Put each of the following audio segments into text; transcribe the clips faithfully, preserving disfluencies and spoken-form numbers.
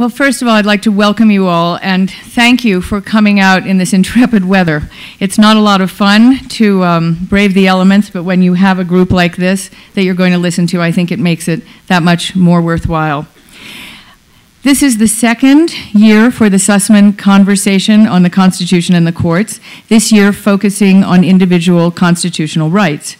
Well, first of all, I'd like to welcome you all and thank you for coming out in this intrepid weather. It's not a lot of fun to um, brave the elements, but when you have a group like this that you're going to listen to, I think it makes it that much more worthwhile. This is the second year for the Sussman Conversation on the Constitution and the Courts, this year focusing on individual constitutional rights.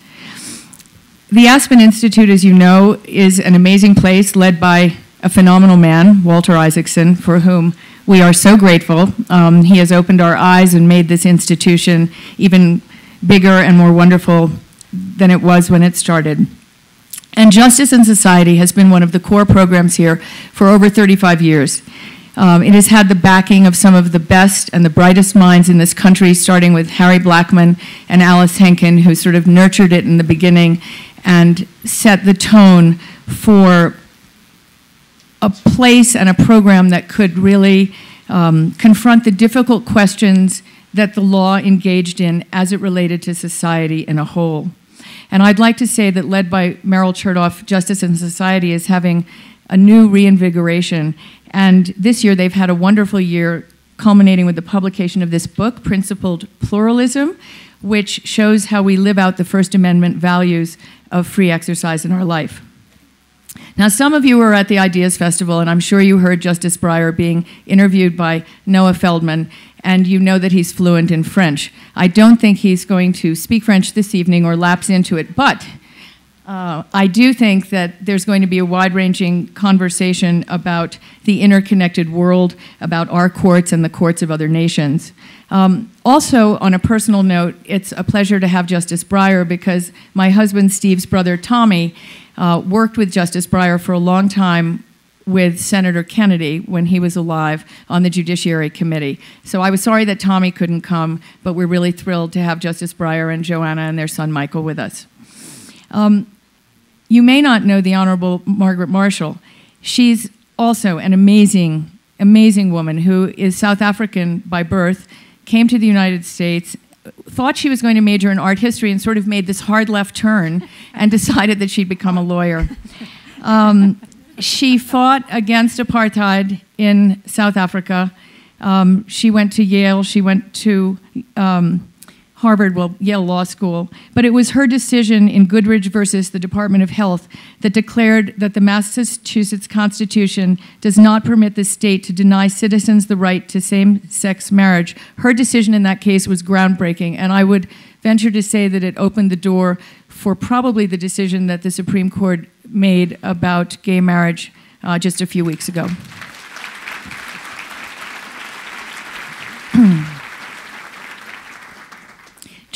The Aspen Institute, as you know, is an amazing place led by a phenomenal man, Walter Isaacson, for whom we are so grateful. Um, he has opened our eyes and made this institution even bigger and more wonderful than it was when it started. And Justice in Society has been one of the core programs here for over thirty-five years. Um, it has had the backing of some of the best and the brightest minds in this country, starting with Harry Blackman and Alice Henkin, who sort of nurtured it in the beginning and set the tone for a place and a program that could really um, confront the difficult questions that the law engaged in as it related to society in a whole. And I'd like to say that, led by Meryl Chertoff, Justice in Society is having a new reinvigoration. And this year they've had a wonderful year, culminating with the publication of this book, Principled Pluralism, which shows how we live out the First Amendment values of free exercise in our life. Now, some of you were at the Ideas Festival, and I'm sure you heard Justice Breyer being interviewed by Noah Feldman, and you know that he's fluent in French. I don't think he's going to speak French this evening or lapse into it, but uh, I do think that there's going to be a wide-ranging conversation about the interconnected world, about our courts and the courts of other nations. Um, also, on a personal note, it's a pleasure to have Justice Breyer because my husband Steve's brother Tommy Uh, worked with Justice Breyer for a long time with Senator Kennedy when he was alive on the Judiciary Committee. So I was sorry that Tommy couldn't come, but we're really thrilled to have Justice Breyer and Joanna and their son Michael with us. Um, you may not know the Honorable Margaret Marshall. She's also an amazing, amazing woman who is South African by birth, came to the United States, thought she was going to major in art history and sort of made this hard left turn and decided that she'd become a lawyer. Um, she fought against apartheid in South Africa. Um, she went to Yale, she went to um, Harvard, well, Yale Law School. But it was her decision in Goodridge versus the Department of Health that declared that the Massachusetts Constitution does not permit the state to deny citizens the right to same-sex marriage. Her decision in that case was groundbreaking, and I would venture to say that it opened the door for probably the decision that the Supreme Court made about gay marriage uh, just a few weeks ago.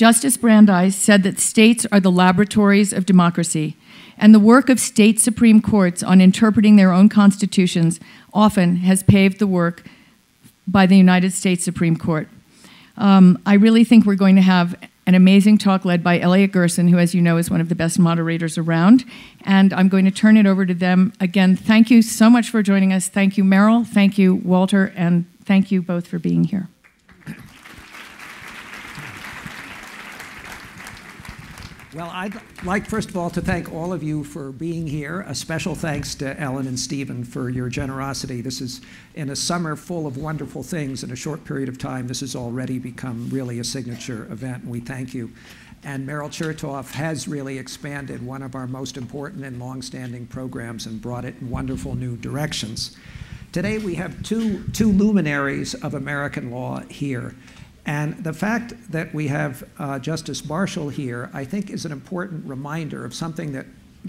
Justice Brandeis said that states are the laboratories of democracy, and the work of state Supreme Courts on interpreting their own constitutions often has paved the work by the United States Supreme Court. Um, I really think we're going to have an amazing talk led by Elliot Gerson, who, as you know, is one of the best moderators around, and I'm going to turn it over to them. Again, thank you so much for joining us. Thank you, Meryl, thank you, Walter, and thank you both for being here. Well, I'd like, first of all, to thank all of you for being here. A special thanks to Ellen and Stephen for your generosity. This is, in a summer full of wonderful things, in a short period of time, this has already become really a signature event, and we thank you. And Meryl Chertoff has really expanded one of our most important and longstanding programs and brought it in wonderful new directions. Today, we have two, two luminaries of American law here. And the fact that we have uh, Justice Marshall here, I think, is an important reminder of something that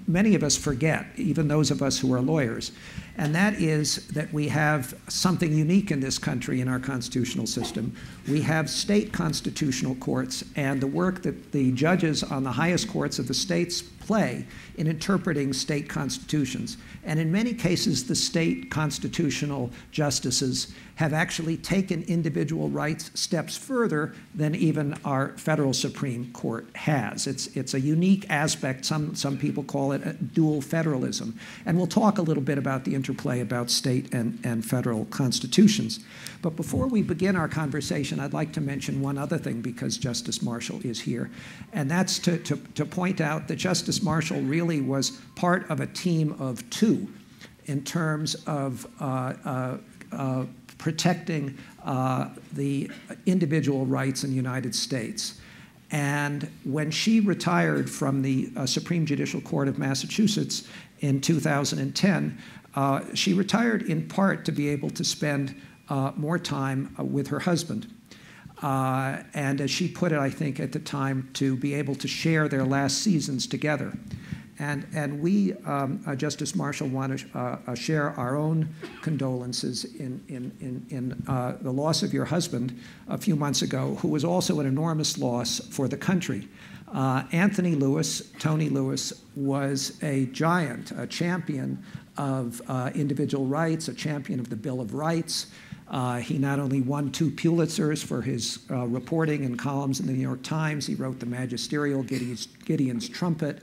many of us forget, even those of us who are lawyers. And that is that we have something unique in this country, in our constitutional system. We have state constitutional courts, and the work that the judges on the highest courts of the states play in interpreting state constitutions. And in many cases, the state constitutional justices have actually taken individual rights steps further than even our federal Supreme Court has. It's, it's a unique aspect. Some, some people call it a dual federalism. And we'll talk a little bit about the interplay about state and, and federal constitutions. But before we begin our conversation, I'd like to mention one other thing because Justice Marshall is here. And that's to, to, to point out that Justice Marshall really was part of a team of two. in terms of uh, uh, uh, protecting uh, the individual rights in the United States. And when she retired from the uh, Supreme Judicial Court of Massachusetts in two thousand ten, uh, she retired in part to be able to spend uh, more time uh, with her husband. Uh, and as she put it, I think, at the time, to be able to share their last seasons together. And, and we, um, uh, Justice Marshall, want to uh, uh, share our own condolences in, in, in, in uh, the loss of your husband a few months ago, who was also an enormous loss for the country. Uh, Anthony Lewis, Tony Lewis, was a giant, a champion of uh, individual rights, a champion of the Bill of Rights. Uh, he not only won two Pulitzers for his uh, reporting and columns in the New York Times, he wrote the magisterial Gideon's, Gideon's Trumpet.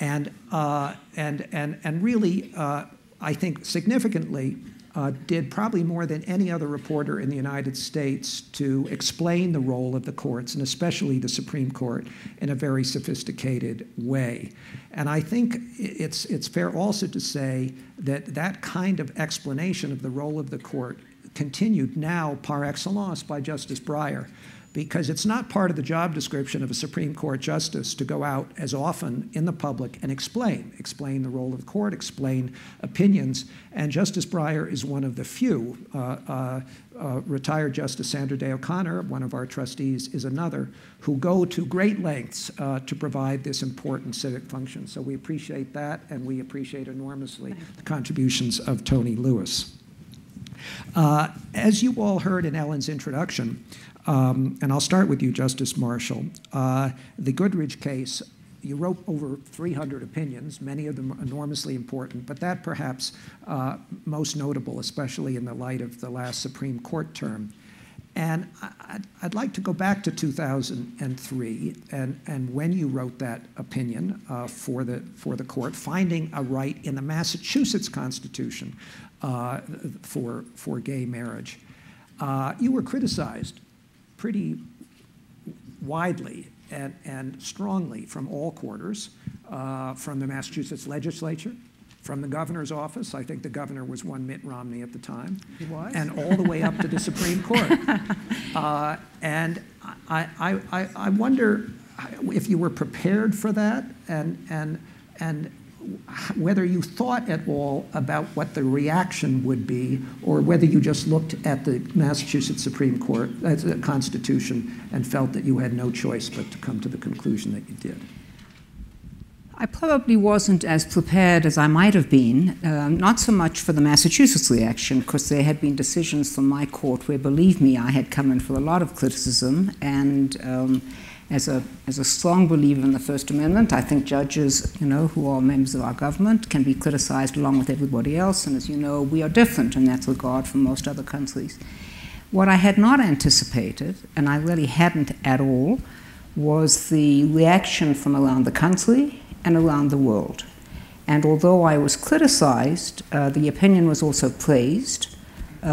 And, uh, and, and, and really, uh, I think significantly, uh, did probably more than any other reporter in the United States to explain the role of the courts, and especially the Supreme Court, in a very sophisticated way. And I think it's, it's fair also to say that that kind of explanation of the role of the court continued now par excellence by Justice Breyer, because it's not part of the job description of a Supreme Court justice to go out as often in the public and explain, explain the role of the court, explain opinions. And Justice Breyer is one of the few. Uh, uh, uh, retired Justice Sandra Day O'Connor, one of our trustees, is another, who go to great lengths uh, to provide this important civic function. So we appreciate that, and we appreciate enormously the contributions of Tony Lewis. Uh, as you all heard in Ellen's introduction, Um, and I'll start with you, Justice Marshall. Uh, the Goodridge case, you wrote over three hundred opinions, many of them enormously important, but that perhaps uh, most notable, especially in the light of the last Supreme Court term. And I'd, I'd like to go back to two thousand three and, and when you wrote that opinion uh, for, the, for the court, finding a right in the Massachusetts Constitution uh, for, for gay marriage. Uh, you were criticized pretty widely and, and strongly from all quarters, uh, from the Massachusetts legislature, from the governor's office. I think the governor was one Mitt Romney at the time. He was. And all the way up to the Supreme Court. Uh, and I, I, I, I wonder if you were prepared for that, and, and, and whether you thought at all about what the reaction would be, or whether you just looked at the Massachusetts Supreme Court, uh, the Constitution, and felt that you had no choice but to come to the conclusion that you did. I probably wasn't as prepared as I might have been, uh, not so much for the Massachusetts reaction, because there had been decisions from my court where, believe me, I had come in for a lot of criticism. And um, As a, as a strong believer in the First Amendment, I think judges, you know, who are members of our government can be criticized along with everybody else. And as you know, we are different in that regard from most other countries. What I had not anticipated, and I really hadn't at all, was the reaction from around the country and around the world. And although I was criticized, uh, the opinion was also praised.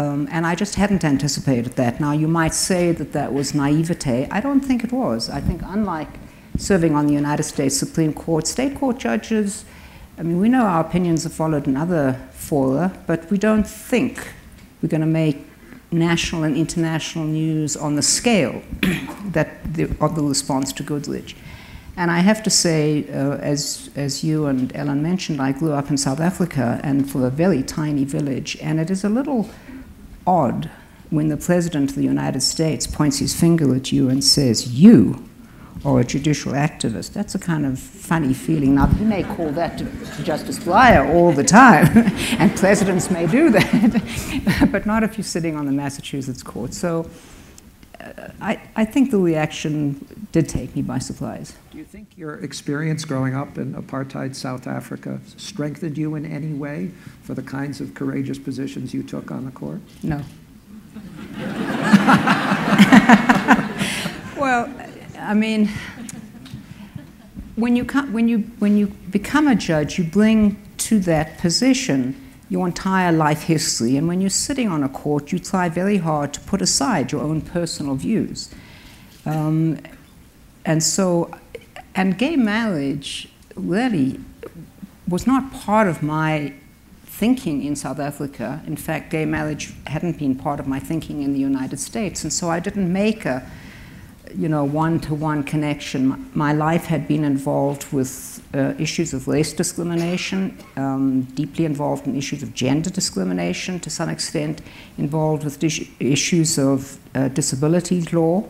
Um, and I just hadn't anticipated that. Now, you might say that that was naivete. I don't think it was. I think, unlike serving on the United States Supreme Court, state court judges, I mean, we know our opinions are followed in other fora, but we don't think we're going to make national and international news on the scale that the, of the response to Goodridge. And I have to say, uh, as, as you and Ellen mentioned, I grew up in South Africa, and for a very tiny village, and it is a little odd when the President of the United States points his finger at you and says, "You are a judicial activist." That's a kind of funny feeling. Now, you may call that to, to Justice Breyer all the time, and presidents may do that, but not if you're sitting on the Massachusetts court. So uh, I, I think the reaction did take me by surprise. Do you think your experience growing up in apartheid South Africa strengthened you in any way for the kinds of courageous positions you took on the court? No. Well, I mean, when you, come, when, you, when you become a judge, you bring to that position your entire life history. And when you're sitting on a court, you try very hard to put aside your own personal views. Um, and so, And gay marriage really was not part of my thinking in South Africa. In fact, gay marriage hadn't been part of my thinking in the United States. And so I didn't make a, you know, one-to-one connection. My life had been involved with uh, issues of race discrimination, um, deeply involved in issues of gender discrimination to some extent, involved with dis issues of uh, disability law.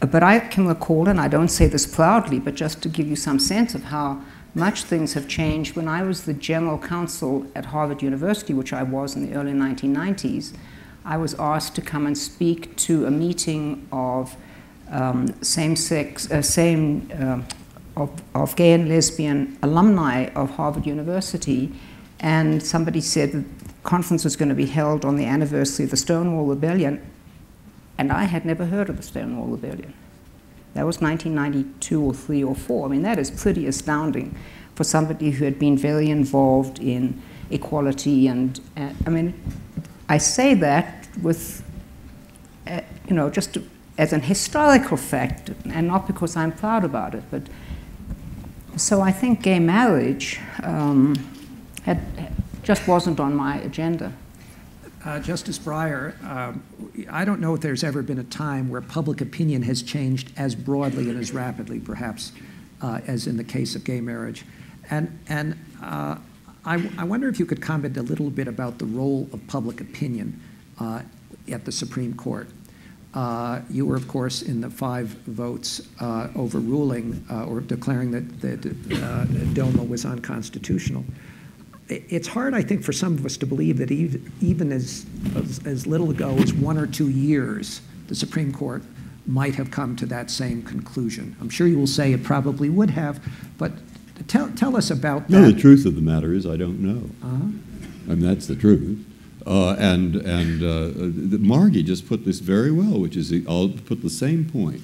But I can recall, and I don't say this proudly, but just to give you some sense of how much things have changed, when I was the general counsel at Harvard University, which I was in the early nineteen nineties, I was asked to come and speak to a meeting of Um, same-sex, uh, same, uh, of, of gay and lesbian alumni of Harvard University, and somebody said the conference was going to be held on the anniversary of the Stonewall Rebellion, and I had never heard of the Stonewall Rebellion. That was nineteen ninety-two or three or four. I mean, that is pretty astounding for somebody who had been very involved in equality and, uh, I mean, I say that with, uh, you know, just to, as an historical fact, and not because I'm proud about it, but so I think gay marriage um, had, just wasn't on my agenda. Uh, Justice Breyer, um, I don't know if there's ever been a time where public opinion has changed as broadly and as rapidly, perhaps, uh, as in the case of gay marriage. And, and uh, I, I wonder if you could comment a little bit about the role of public opinion uh, at the Supreme Court. Uh, you were, of course, in the five votes uh, overruling uh, or declaring that, that uh, DOMA was unconstitutional. It's hard, I think, for some of us to believe that even as, as, as little ago as one or two years, the Supreme Court might have come to that same conclusion. I'm sure you will say it probably would have, but tell, tell us about that. No, the truth of the matter is I don't know. Uh-huh. And that's the truth. Uh, and and uh, Margie just put this very well, which is, I'll put the same point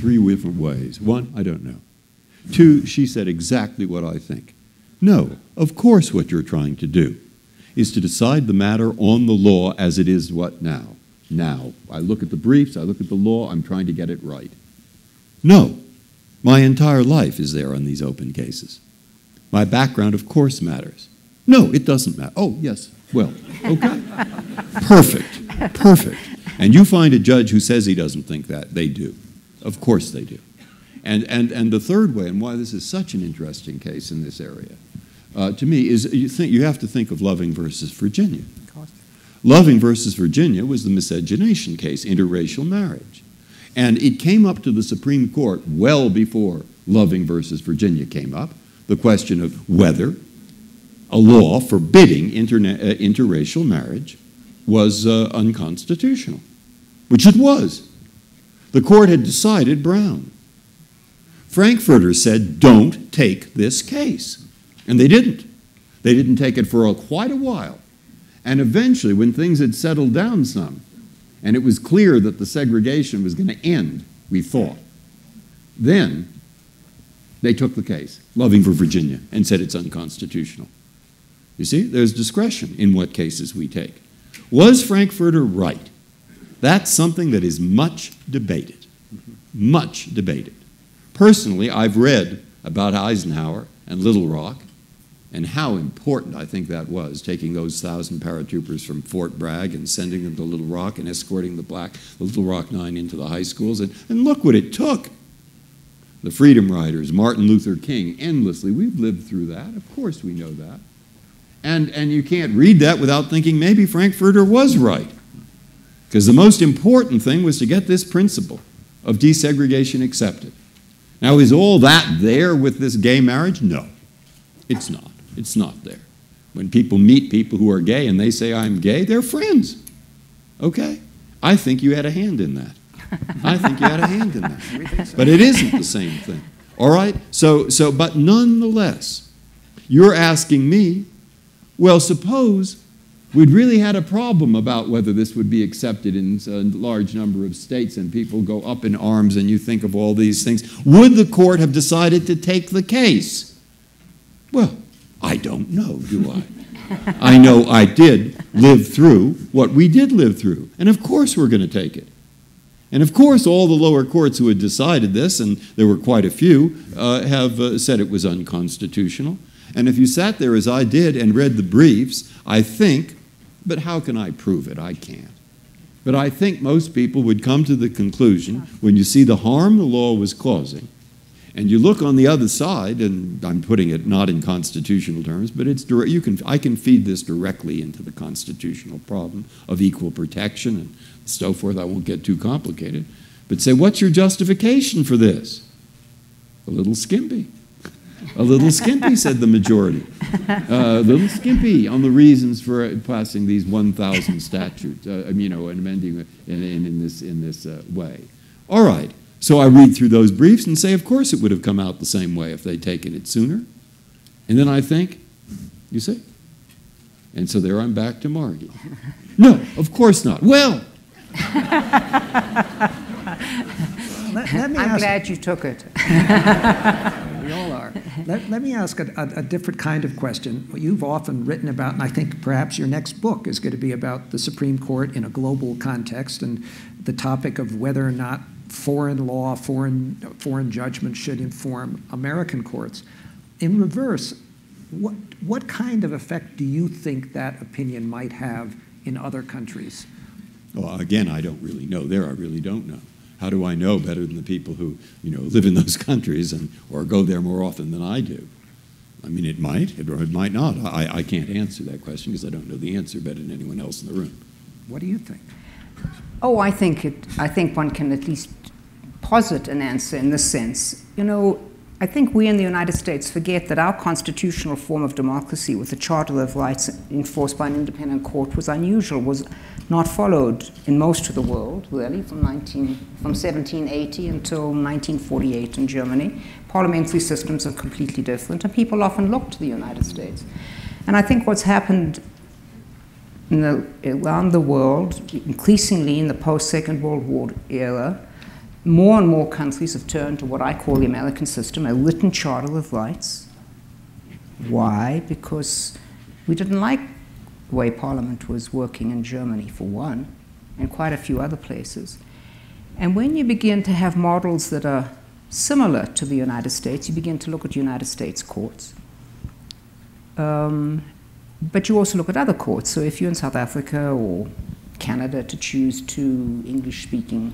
three different ways. One, I don't know. Two, she said exactly what I think. No, of course what you're trying to do is to decide the matter on the law as it is what now? Now. I look at the briefs, I look at the law, I'm trying to get it right. No, my entire life is there on these open cases. My background, of course, matters. No, it doesn't matter. Oh, yes. Well, okay. Perfect. Perfect. And you find a judge who says he doesn't think that. They do. Of course they do. And, and, and the third way, and why this is such an interesting case in this area, uh, to me, is you, think, you have to think of Loving versus Virginia. Loving versus Virginia was the miscegenation case, interracial marriage. And it came up to the Supreme Court well before Loving versus Virginia came up, the question of whether a law forbidding interna uh, interracial marriage was uh, unconstitutional, which it was. The court had decided Brown. Frankfurter said, don't take this case. And they didn't. They didn't take it for a, quite a while. And eventually, when things had settled down some, and it was clear that the segregation was going to end, we thought, then they took the case, Loving for Virginia, and said it's unconstitutional. You see, there's discretion in what cases we take. Was Frankfurter right? That's something that is much debated, much debated. Personally, I've read about Eisenhower and Little Rock and how important I think that was, taking those thousand paratroopers from Fort Bragg and sending them to Little Rock and escorting the black the Little Rock Nine into the high schools. And, and look what it took. The Freedom Riders, Martin Luther King, endlessly. We've lived through that. Of course we know that. And, and you can't read that without thinking maybe Frankfurter was right. Because the most important thing was to get this principle of desegregation accepted. Now, is all that there with this gay marriage? No, it's not. It's not there. When people meet people who are gay and they say, I'm gay, they're friends. Okay? I think you had a hand in that. I think you had a hand in that. So. But it isn't the same thing. All right? So, so, but nonetheless, you're asking me, well, suppose we'd really had a problem about whether this would be accepted in a large number of states and people go up in arms and you think of all these things. Would the court have decided to take the case? Well, I don't know, do I? I know I did live through what we did live through. And of course we're going to take it. And of course all the lower courts who had decided this, and there were quite a few, uh, have uh, said it was unconstitutional. And if you sat there as I did and read the briefs, I think, but how can I prove it? I can't. But I think most people would come to the conclusion, when you see the harm the law was causing, and you look on the other side, and I'm putting it not in constitutional terms, but it's direct, you can, I can feed this directly into the constitutional problem of equal protection and so forth. I won't get too complicated. But say, what's your justification for this? A little skimpy. A little skimpy, said the majority. Uh, a little skimpy on the reasons for passing these one thousand statutes, uh, you know, and amending in, in, in this, in this uh, way. All right. So I read through those briefs and say, of course it would have come out the same way if they'd taken it sooner. And then I think, you see? And so there I'm back to Margie. No, of course not. Well. let, let me I'm ask, glad you took it. We all are. Let, let me ask a, a, a different kind of question. What you've often written about, and I think perhaps your next book is going to be about the Supreme Court in a global context and the topic of whether or not foreign law, foreign, foreign judgment should inform American courts. In reverse, what, what kind of effect do you think that opinion might have in other countries? Well, again, I don't really know. There, I really don't know. How do I know better than the people who, you know, live in those countries and, or go there more often than I do? I mean, it might, it, or it might not. I, I can't answer that question because I don't know the answer better than anyone else in the room. What do you think? Oh, I think it, I think one can at least posit an answer in this sense. You know, I think we in the United States forget that our constitutional form of democracy, with a charter of rights enforced by an independent court, was unusual, was not followed in most of the world, really, from, seventeen eighty until nineteen forty-eight in Germany. Parliamentary systems are completely different, and people often look to the United States. And I think what's happened in the, around the world, increasingly in the post-Second World War era, more and more countries have turned to what I call the American system, a written charter of rights. Why? Because we didn't like the way Parliament was working in Germany, for one, and quite a few other places. And when you begin to have models that are similar to the United States, you begin to look at United States courts. Um, But you also look at other courts. So if you're in South Africa or Canada to choose two English-speaking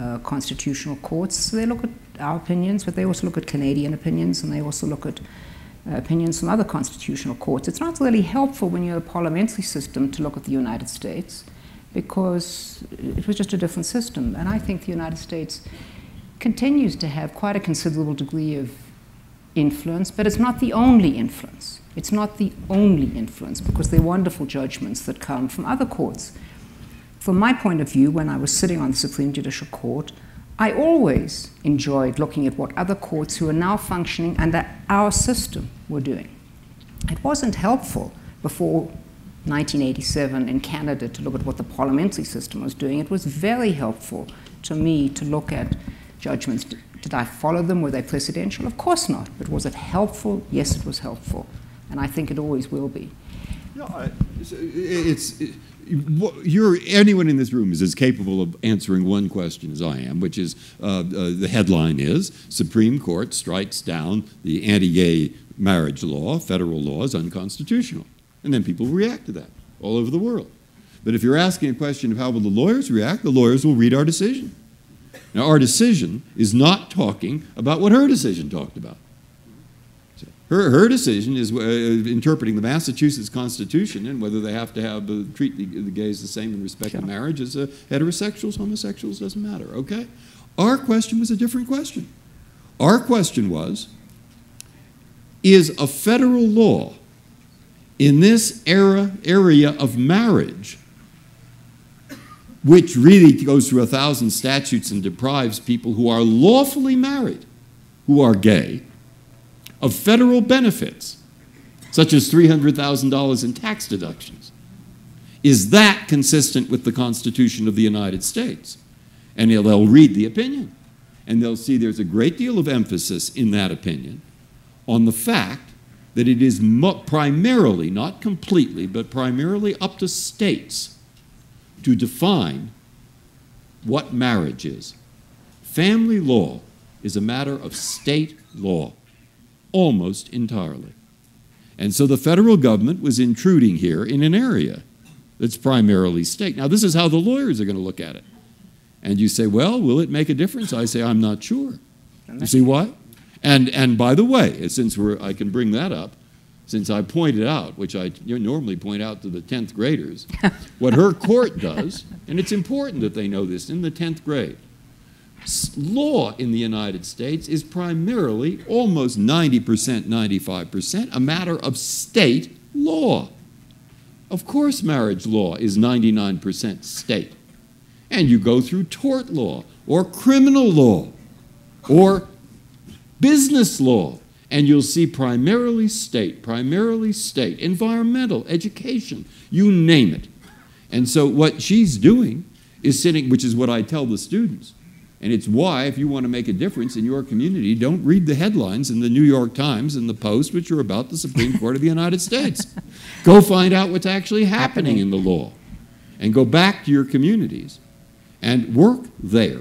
uh, constitutional courts, they look at our opinions, but they also look at Canadian opinions, and they also look at uh, opinions from other constitutional courts. It's not really helpful when you're a parliamentary system to look at the United States, because it was just a different system. And I think the United States continues to have quite a considerable degree of influence, but it's not the only influence. It's not the only influence, because there are wonderful judgments that come from other courts. From my point of view, when I was sitting on the Supreme Judicial Court, I always enjoyed looking at what other courts who are now functioning under our system were doing. It wasn't helpful before nineteen eighty-seven in Canada to look at what the parliamentary system was doing. It was very helpful to me to look at judgments. Did I follow them? Were they precedential? Of course not. But was it helpful? Yes, it was helpful. And I think it always will be. No, I, it's, it, you're, anyone in this room is as capable of answering one question as I am, which is, uh, uh, the headline is, Supreme Court strikes down the anti-gay marriage law, federal law is unconstitutional. And then people react to that all over the world. But if you're asking a question of how will the lawyers react, the lawyers will read our decision. Now, our decision is not talking about what her decision talked about. Her, her decision is uh, interpreting the Massachusetts Constitution and whether they have to have uh, treat the, the gays the same in respect sure. to marriage as uh, heterosexuals, homosexuals, doesn't matter, okay? Our question was a different question. Our question was, is a federal law in this era, area of marriage, which really goes through a thousand statutes and deprives people who are lawfully married, who are gay, of federal benefits, such as three hundred thousand dollars in tax deductions. Is that consistent with the Constitution of the United States? And they'll read the opinion, and they'll see there's a great deal of emphasis in that opinion on the fact that it is primarily, not completely, but primarily up to states to define what marriage is. Family law is a matter of state law. Almost entirely. And so the federal government was intruding here in an area that's primarily state. Now, this is how the lawyers are going to look at it. And you say, well, will it make a difference? I say, I'm not sure. You see why? And, and by the way, since we're, I can bring that up, since I pointed out, which I normally point out to the tenth graders, what her court does, and it's important that they know this in the tenth grade, law in the United States is primarily, almost ninety percent, ninety-five percent, a matter of state law. Of course marriage law is ninety-nine percent state. And you go through tort law or criminal law or business law, and you'll see primarily state, primarily state, environmental, education, you name it. And so what she's doing is sitting, which is what I tell the students, and it's why if you want to make a difference in your community, don't read the headlines in the New York Times and the Post, which are about the Supreme Court of the United States. Go find out what's actually happening in the law and go back to your communities and work there.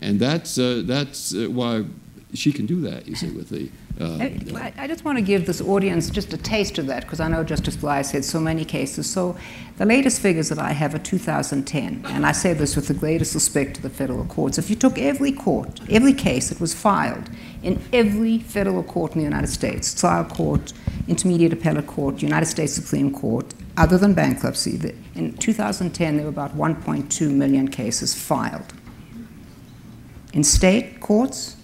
And that's, uh, that's uh, why she can do that, you see, with the... Uh, I, I just want to give this audience just a taste of that, because I know Justice Breyer said so many cases. So the latest figures that I have are two thousand ten, and I say this with the greatest respect to the federal courts. If you took every court, every case that was filed in every federal court in the United States, trial court, intermediate appellate court, United States Supreme Court, other than bankruptcy, the, in two thousand ten there were about one point two million cases filed. In state courts,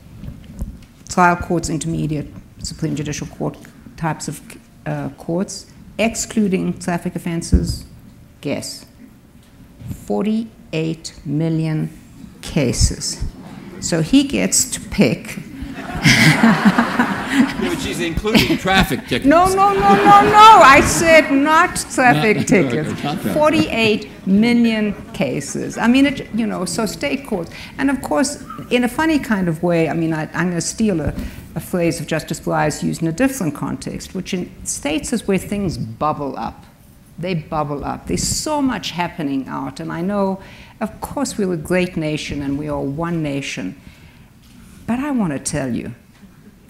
trial courts, intermediate, Supreme Judicial Court types of uh, courts, excluding traffic offenses, guess, forty-eight million cases. So he gets to pick. Which is including traffic tickets. No, no, no, no, no. I said not traffic not, tickets. Not forty-eight million cases. I mean, it, you know, so state courts. And of course, in a funny kind of way, I mean, I, I'm going to steal a, a phrase of Justice Breyer's used in a different context, which in states is where things bubble up. They bubble up. There's so much happening out. And I know, of course, we're a great nation and we are one nation. But I want to tell you,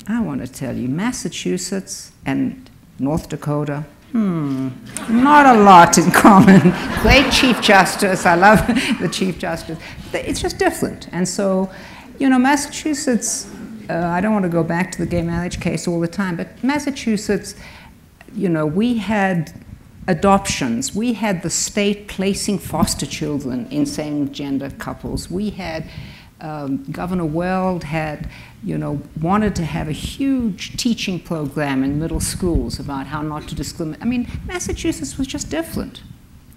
I want to tell you, Massachusetts and North Dakota, hmm, not a lot in common. Great Chief Justice, I love the Chief Justice. It's just different. And so, you know, Massachusetts, uh, I don't want to go back to the gay marriage case all the time, but Massachusetts, you know, we had adoptions. We had the state placing foster children in same-gender couples. We had... Um, Governor Weld had, you know, wanted to have a huge teaching program in middle schools about how not to discriminate. I mean, Massachusetts was just different.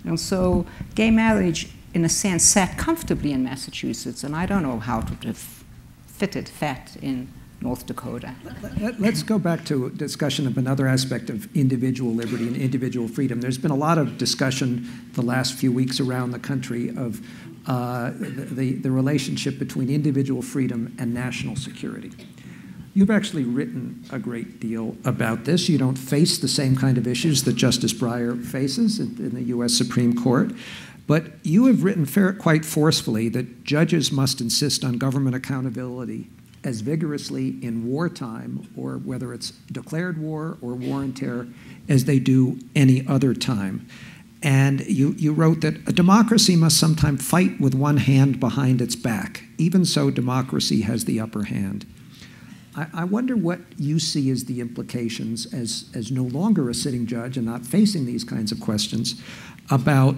And so gay marriage, in a sense, sat comfortably in Massachusetts, and I don't know how it would have fitted fat in North Dakota. Let, let's go back to a discussion of another aspect of individual liberty and individual freedom. There's been a lot of discussion the last few weeks around the country of uh, the, the relationship between individual freedom and national security. You've actually written a great deal about this. You don't face the same kind of issues that Justice Breyer faces in, in the U S Supreme Court. But you have written fair, quite forcefully that judges must insist on government accountability as vigorously in wartime, or whether it's declared war or war and terror, as they do any other time. And you, you wrote that a democracy must sometimes fight with one hand behind its back. Even so, democracy has the upper hand. I, I wonder what you see as the implications, as, as no longer a sitting judge and not facing these kinds of questions, about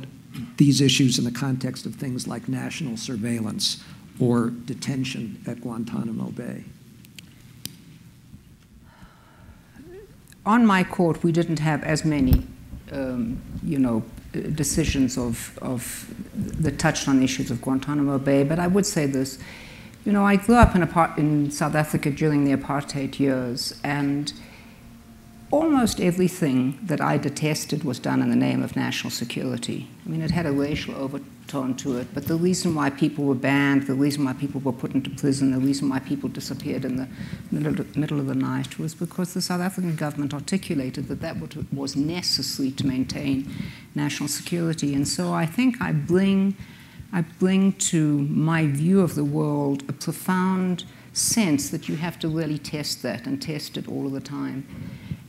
these issues in the context of things like national surveillance or detention at Guantanamo Bay? On my court, we didn't have as many, um, you know, decisions of, of the touched on issues of Guantanamo Bay, but I would say this. You know, I grew up in, apart in South Africa during the apartheid years, and almost everything that I detested was done in the name of national security. I mean, it had a racial overtone to it, but the reason why people were banned, the reason why people were put into prison, the reason why people disappeared in the middle, middle of the night was because the South African government articulated that that was necessary to maintain national security. And so I think I bring, I bring to my view of the world a profound sense that you have to really test that and test it all of the time.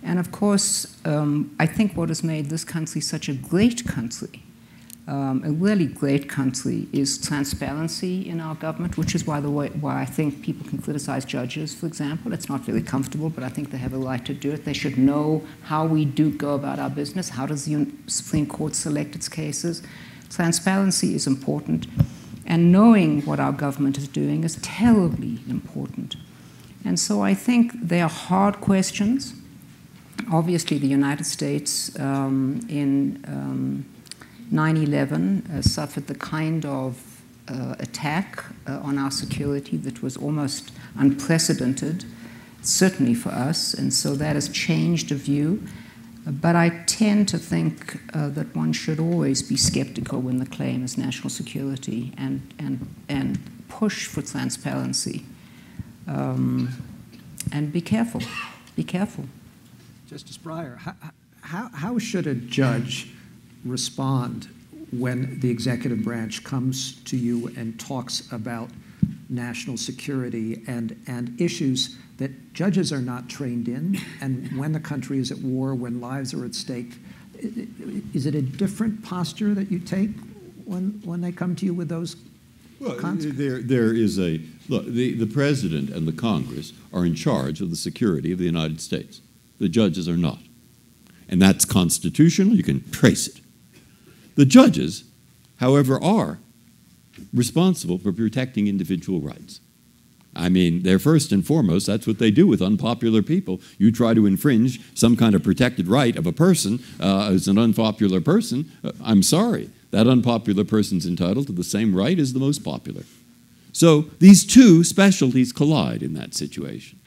And of course, um, I think what has made this country such a great country, um, a really great country, is transparency in our government, which is why, the way, why I think people can criticize judges, for example. It's not very comfortable, but I think they have a right to do it. They should know how we do go about our business. How does the Supreme Court select its cases? Transparency is important. And knowing what our government is doing is terribly important. And so I think they are hard questions. Obviously, the United States um, in nine eleven um, uh, suffered the kind of uh, attack uh, on our security that was almost unprecedented, certainly for us, and so that has changed a view. But I tend to think uh, that one should always be skeptical when the claim is national security and, and, and push for transparency. Um, and be careful, be careful. Justice Breyer, how, how, how should a judge respond when the executive branch comes to you and talks about national security and, and issues that judges are not trained in, and when the country is at war, when lives are at stake? Is it a different posture that you take when, when they come to you with those? Well, there, there is a, look, the, the President and the Congress are in charge of the security of the United States. The judges are not. And that's constitutional. You can trace it. The judges, however, are responsible for protecting individual rights. I mean, they're first and foremost, that's what they do with unpopular people. You try to infringe some kind of protected right of a person uh, as an unpopular person, uh, I'm sorry. That unpopular person's entitled to the same right as the most popular. So these two specialties collide in that situation.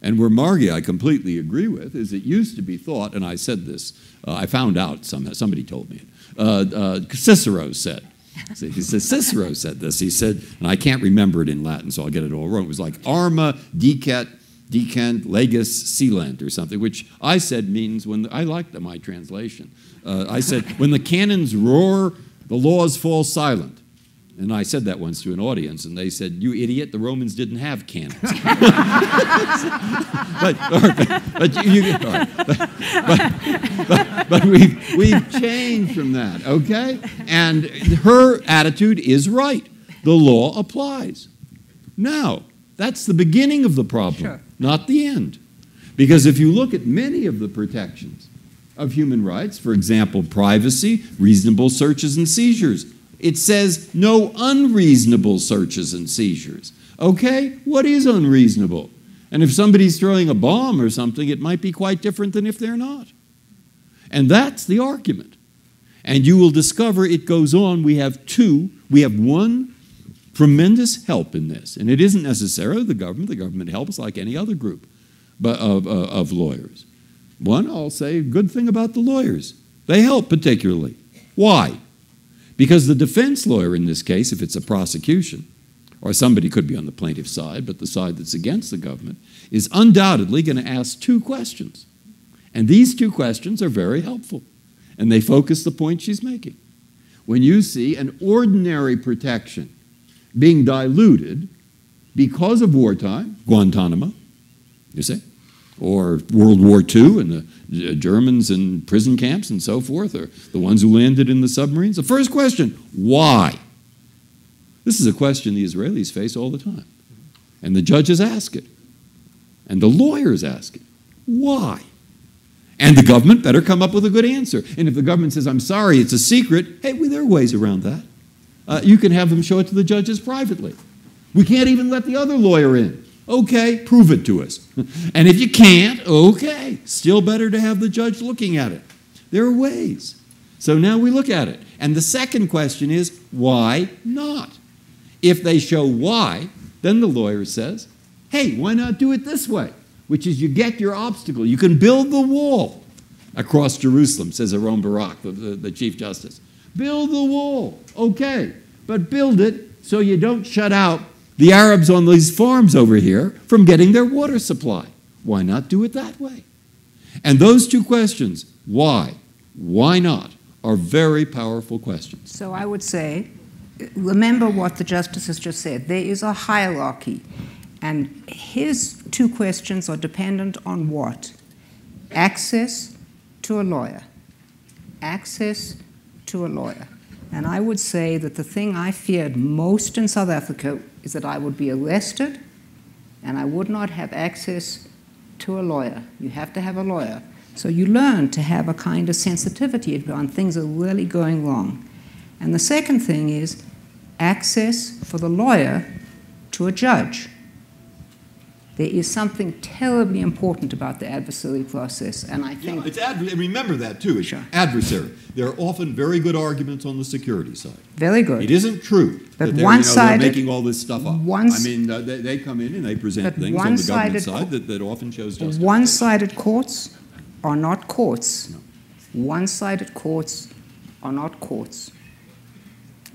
And where Margie I completely agree with is it used to be thought, and I said this, uh, I found out somehow, somebody told me it, uh, uh, Cicero said, see, he says, Cicero said this, he said, and I can't remember it in Latin, so I'll get it all wrong, it was like arma decet, decant, legis, silent, or something, which I said means when, the, I liked my translation, uh, I said, when the cannons roar, the laws fall silent. And I said that once to an audience, and they said, you idiot, the Romans didn't have cannons. but but, but, you, but, but, but we've, we've changed from that, okay? And her attitude is right. The law applies. Now, that's the beginning of the problem, sure, not the end. Because if you look at many of the protections of human rights, for example, privacy, reasonable searches and seizures, it says no unreasonable searches and seizures. Okay, what is unreasonable? And if somebody's throwing a bomb or something, it might be quite different than if they're not. And that's the argument. And you will discover it goes on. We have two, we have one tremendous help in this. And it isn't necessarily the government. The government helps like any other group of, of, of lawyers. One, I'll say a good thing about the lawyers. They help particularly. Why? Because the defense lawyer in this case, if it's a prosecution, or somebody could be on the plaintiff's side, but the side that's against the government, is undoubtedly going to ask two questions. And these two questions are very helpful. And they focus the point she's making. When you see an ordinary protection being diluted because of wartime, Guantanamo, you see, or World War Two and the Germans in prison camps and so forth, or the ones who landed in the submarines. The first question, why? This is a question the Israelis face all the time. And the judges ask it. And the lawyers ask it. Why? And the government better come up with a good answer. And if the government says, I'm sorry, it's a secret, hey, well, there are ways around that. Uh, you can have them show it to the judges privately. We can't even let the other lawyer in. Okay, prove it to us. And if you can't, okay, still better to have the judge looking at it. There are ways. So now we look at it. And the second question is, why not? If they show why, then the lawyer says, hey, why not do it this way? Which is you get your obstacle. You can build the wall across Jerusalem, says Aaron Barak, the, the, the Chief Justice. Build the wall, okay, but build it so you don't shut out the Arabs on these farms over here from getting their water supply. Why not do it that way? And those two questions, why, why not, are very powerful questions. So I would say, remember what the justices just said. There is a hierarchy. And his two questions are dependent on what? access to a lawyer, access to a lawyer. And I would say that the thing I feared most in South Africa is that I would be arrested and I would not have access to a lawyer. You have to have a lawyer. So you learn to have a kind of sensitivity when things are really going wrong. And the second thing is access for the lawyer to a judge. There is something terribly important about the adversary process, and I think... Yeah, it's ad remember that, too. It's sure. adversary. There are often very good arguments on the security side. Very good. It isn't true but that they're, you know, they're making all this stuff up. I mean, uh, they, they come in and they present things on the government side that, that often shows justice. One-sided courts are not courts. No. One-sided courts are not courts.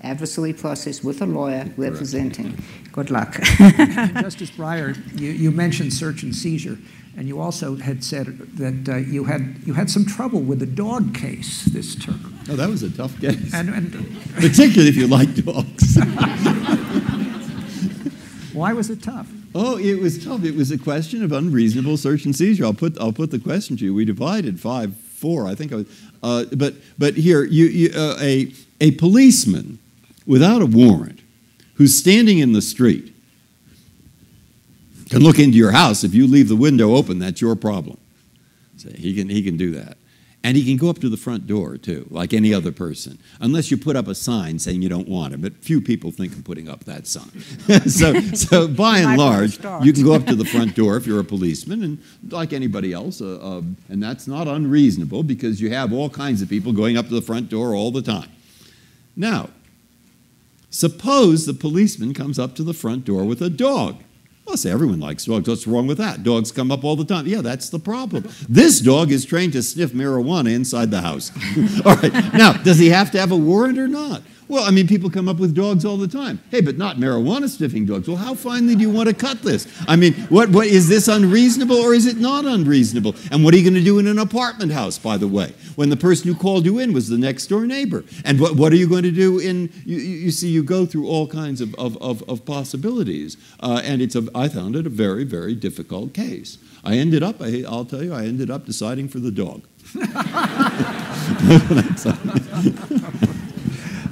Adversary process with a lawyer representing. Good luck. Justice Breyer, you, you mentioned search and seizure, and you also had said that uh, you had you had some trouble with the dog case this term. Oh, that was a tough case. And, and particularly if you like dogs. Why was it tough? Oh, it was tough. It was a question of unreasonable search and seizure. I'll put I'll put the question to you. We divided five four. I think I was, uh, but but here you, you uh, a a policeman without a warrant who's standing in the street can look into your house. If you leave the window open, that's your problem. So he can, he can do that. And he can go up to the front door, too, like any other person, unless you put up a sign saying you don't want him. But few people think of putting up that sign. so, so by and large, you can go up to the front door if you're a policeman, and like anybody else. Uh, uh, and that's not unreasonable, because you have all kinds of people going up to the front door all the time. Now, suppose the policeman comes up to the front door with a dog. Well, say everyone likes dogs. What's wrong with that? Dogs come up all the time. Yeah, that's the problem. This dog is trained to sniff marijuana inside the house. All right. Now, does he have to have a warrant or not? Well, I mean, people come up with dogs all the time. Hey, but not marijuana-sniffing dogs. Well, how finely do you want to cut this? I mean, what, what is this unreasonable or is it not unreasonable? And what are you going to do in an apartment house, by the way, when the person who called you in was the next-door neighbor? And what, what are you going to do in... You, you see, you go through all kinds of, of, of, of possibilities. Uh, and it's a, I found it a very, very difficult case. I ended up, I, I'll tell you, I ended up deciding for the dog.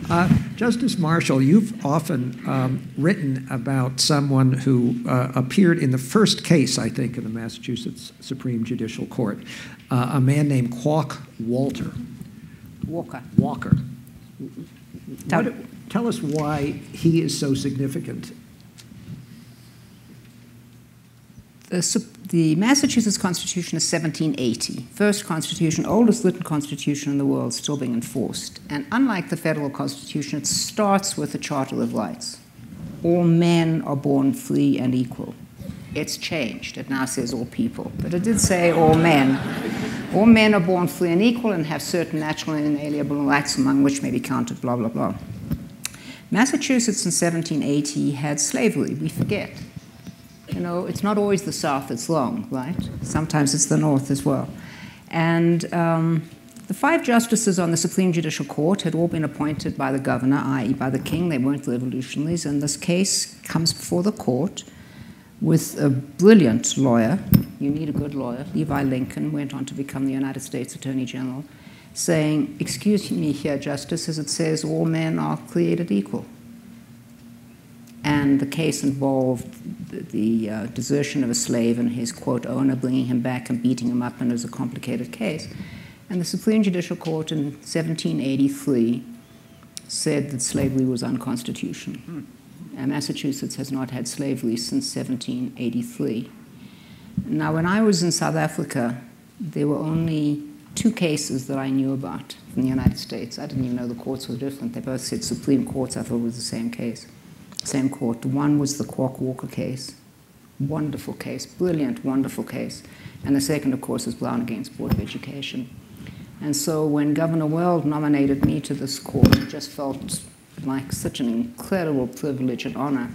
Uh, Justice Marshall, you've often um, written about someone who uh, appeared in the first case, I think, in the Massachusetts Supreme Judicial Court, uh, a man named Kwok Walter. Walker. Walker. Tell, what, tell us why he is so significant. The, the Massachusetts Constitution is seventeen eighty, first constitution, oldest written constitution in the world, still being enforced. And unlike the federal constitution, it starts with the Charter of Rights. All men are born free and equal. It's changed. It now says all people. But it did say all men. All men are born free and equal and have certain natural and inalienable rights, among which may be counted blah, blah, blah. Massachusetts in seventeen eighty had slavery. We forget. You know, it's not always the South that's wrong, right? Sometimes it's the North as well. And um, the five justices on the Supreme Judicial Court had all been appointed by the governor, that is by the king. They weren't revolutionaries. And this case comes before the court with a brilliant lawyer. You need a good lawyer. Levi Lincoln went on to become the United States Attorney General, saying, excuse me here, Justice, as it says, all men are created equal. And the case involved the uh, desertion of a slave and his, quote, owner bringing him back and beating him up, and it was a complicated case. And the Supreme Judicial Court in seventeen eighty-three said that slavery was unconstitutional. Mm. And Massachusetts has not had slavery since seventeen eighty-three. Now, when I was in South Africa, there were only two cases that I knew about from the United States. I didn't even know the courts were different. They both said Supreme Courts. I thought it was the same case. Same court. One was the Kwok Walker case. Wonderful case. Brilliant, wonderful case. And the second, of course, is Brown against Board of Education. And so when Governor Weld nominated me to this court, it just felt like such an incredible privilege and honor.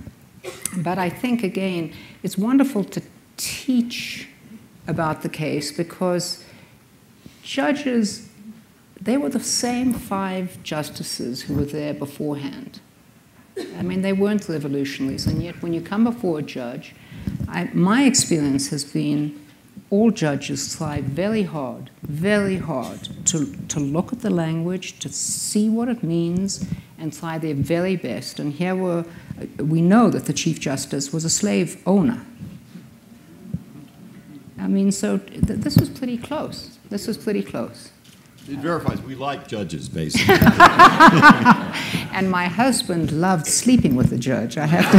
But I think, again, it's wonderful to teach about the case because judges, they were the same five justices who were there beforehand. I mean, they weren't revolutionaries, and yet when you come before a judge, I, my experience has been all judges try very hard, very hard to, to look at the language, to see what it means, and try their very best. And here were, we know that the Chief Justice was a slave owner. I mean, so th this was pretty close. This was pretty close. It verifies we like judges, basically. And my husband loved sleeping with the judge, I have to.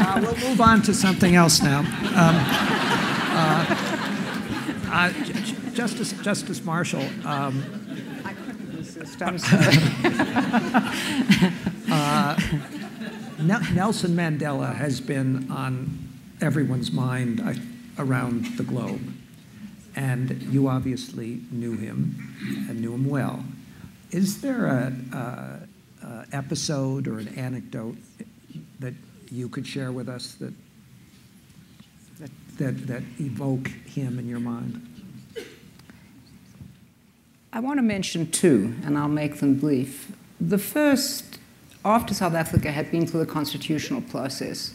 uh, we'll move on to something else now. Um, uh, uh, Justice, Justice Marshall. Um, I couldn't resist, I'm sorry. uh, Nelson Mandela has been on everyone's mind I, around the globe, and you obviously knew him and knew him well. Is there a, a, a episode or an anecdote that you could share with us that that that, that evoke him in your mind? I want to mention two, and I'll make them brief. The first. After South Africa had been through the constitutional process,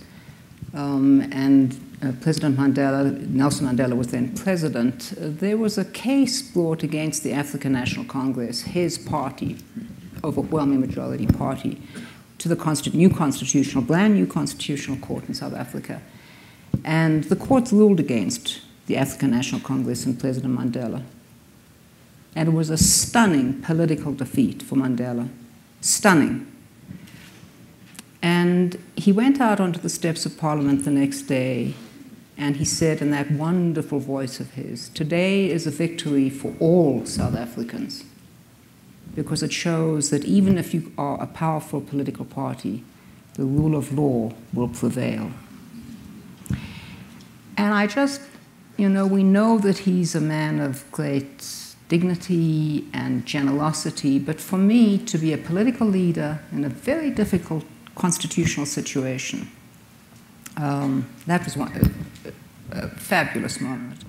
um, and uh, President Mandela, Nelson Mandela was then president, uh, there was a case brought against the African National Congress, his party, overwhelming majority party, to the constitu new constitutional, brand new constitutional court in South Africa. And the court ruled against the African National Congress and President Mandela. And it was a stunning political defeat for Mandela, stunning. And he went out onto the steps of Parliament the next day, and he said in that wonderful voice of his, "Today is a victory for all South Africans, because it shows that even if you are a powerful political party, the rule of law will prevail." And I just, you know, we know that he's a man of great dignity and generosity, but for me, to be a political leader in a very difficult constitutional situation. Um, that was one, a, a fabulous moment.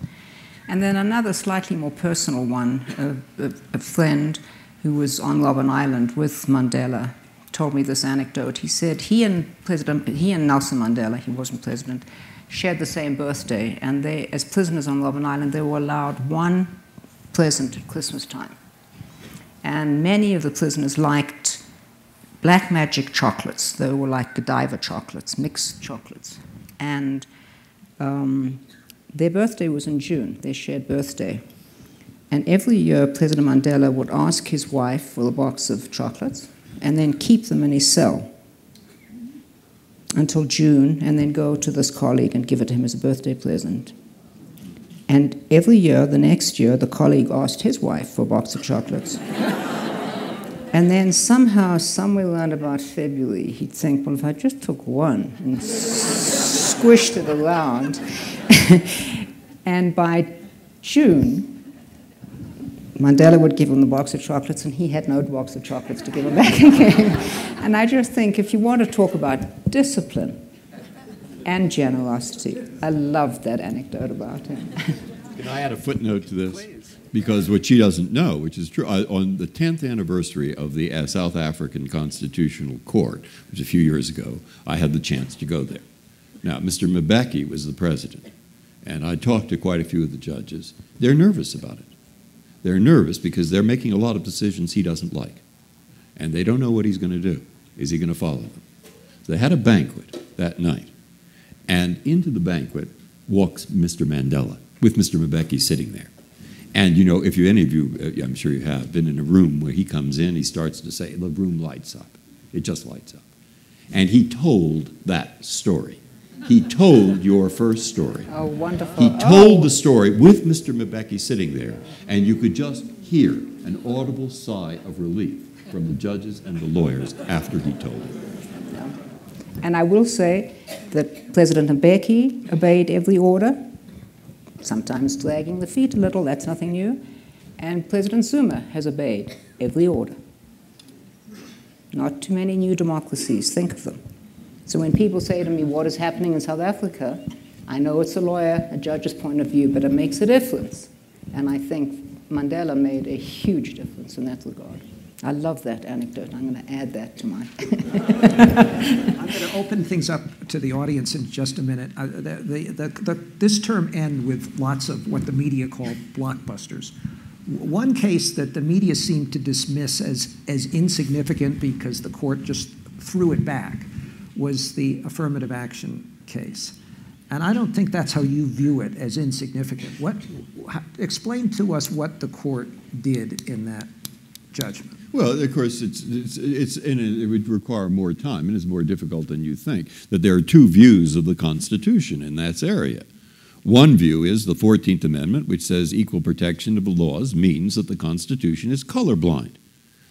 And then another slightly more personal one, a, a, a friend who was on Robben Island with Mandela told me this anecdote. He said he and, President, he and Nelson Mandela, he wasn't president, shared the same birthday, and they, as prisoners on Robben Island, they were allowed one present at Christmas time. And many of the prisoners liked Black Magic chocolates. They were like Godiva chocolates, mixed chocolates. And um, their birthday was in June, their shared birthday. And every year, President Mandela would ask his wife for a box of chocolates and then keep them in his cell until June, and then go to this colleague and give it to him as a birthday present. And every year, the next year, the colleague asked his wife for a box of chocolates. And then somehow, somewhere around about February, he'd think, well, if I just took one and squished it around. And by June, Mandela would give him the box of chocolates, and he had no box of chocolates to give him back again. And I just think, if you want to talk about discipline and generosity, I love that anecdote about him. Can I add a footnote to this? Please. Because what she doesn't know, which is true, on the tenth anniversary of the uh, South African Constitutional Court, which was a few years ago, I had the chance to go there. Now, Mister Mbeki was the president, and I talked to quite a few of the judges. They're nervous about it. They're nervous because they're making a lot of decisions he doesn't like, and they don't know what he's going to do. Is he going to follow them? So they had a banquet that night, and into the banquet walks Mister Mandela, with Mister Mbeki sitting there. And, you know, if you, any of you, I'm sure you have, been in a room where he comes in, he starts to say, the room lights up. It just lights up. And he told that story. He told your first story. Oh, wonderful. He told oh. the story with Mister Mbeki sitting there, and you could just hear an audible sigh of relief from the judges and the lawyers after he told it. And I will say that President Mbeki obeyed every order, sometimes dragging the feet a little, that's nothing new. And President Zuma has obeyed every order. Not too many new democracies, think of them. So when people say to me, what is happening in South Africa? I know it's a lawyer, a judge's point of view, but it makes a difference. And I think Mandela made a huge difference in that regard. I love that anecdote. I'm going to add that to my... I'm going to open things up to the audience in just a minute. Uh, the, the, the, the, this term ended with lots of what the media call blockbusters. One case that the media seemed to dismiss as, as insignificant because the court just threw it back was the affirmative action case. And I don't think that's how you view it, as insignificant. What, how, explain to us what the court did in that judgment. Well, of course, it's, it's, it's, and it would require more time, and it's more difficult than you think, that there are two views of the Constitution in that area. One view is the Fourteenth Amendment, which says equal protection of the laws means that the Constitution is colorblind.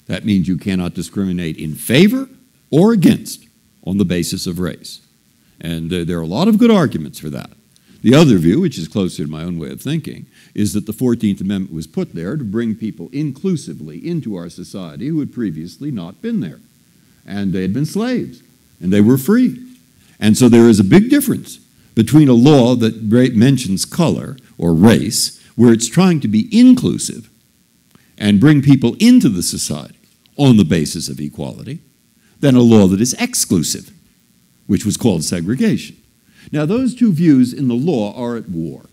That means you cannot discriminate in favor or against on the basis of race. And uh, there are a lot of good arguments for that. The other view, which is closer to my own way of thinking, is that the Fourteenth Amendment was put there to bring people inclusively into our society who had previously not been there. And they had been slaves, and they were free. And so there is a big difference between a law that mentions color or race, where it's trying to be inclusive and bring people into the society on the basis of equality, than a law that is exclusive, which was called segregation. Now, those two views in the law are at war.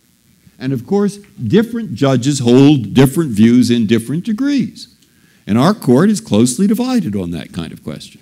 And of course, different judges hold different views in different degrees. And our court is closely divided on that kind of question.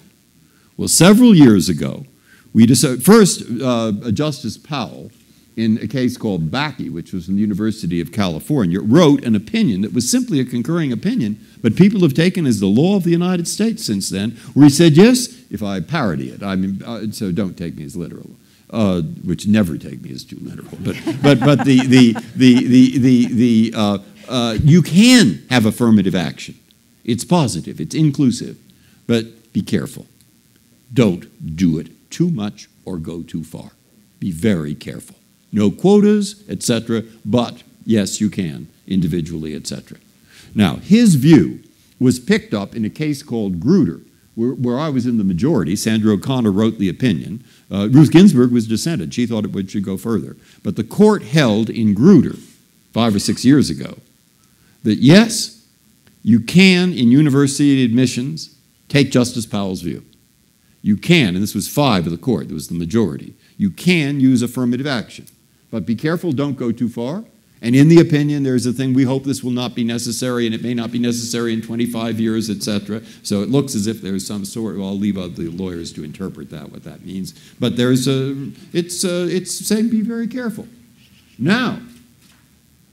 Well, several years ago, we decided, first, uh, Justice Powell, in a case called Mbeki, which was from the University of California, wrote an opinion that was simply a concurring opinion, but people have taken as the law of the United States since then, where he said, yes, if I parody it, I mean, uh, so don't take me as literal, uh, which never take me as too literal, but, but, but the, the, the, the, the, the uh, uh, you can have affirmative action. It's positive, it's inclusive, but be careful. Don't do it too much or go too far. Be very careful. No quotas, et cetera, but yes, you can, individually, et cetera. Now, his view was picked up in a case called Grutter, where, where I was in the majority. Sandra O'Connor wrote the opinion. Uh, Ruth Ginsburg was dissented. She thought it should go further. But the court held in Grutter five or six years ago that, yes, you can, in university admissions, take Justice Powell's view. You can, and this was five of the court, that was the majority, you can use affirmative action. But be careful, don't go too far. And in the opinion, there's a thing, we hope this will not be necessary, and it may not be necessary in twenty-five years, et cetera. So it looks as if there's some sort, well, I'll leave out the lawyers to interpret that, what that means. But there's a, it's, a, it's saying be very careful. Now,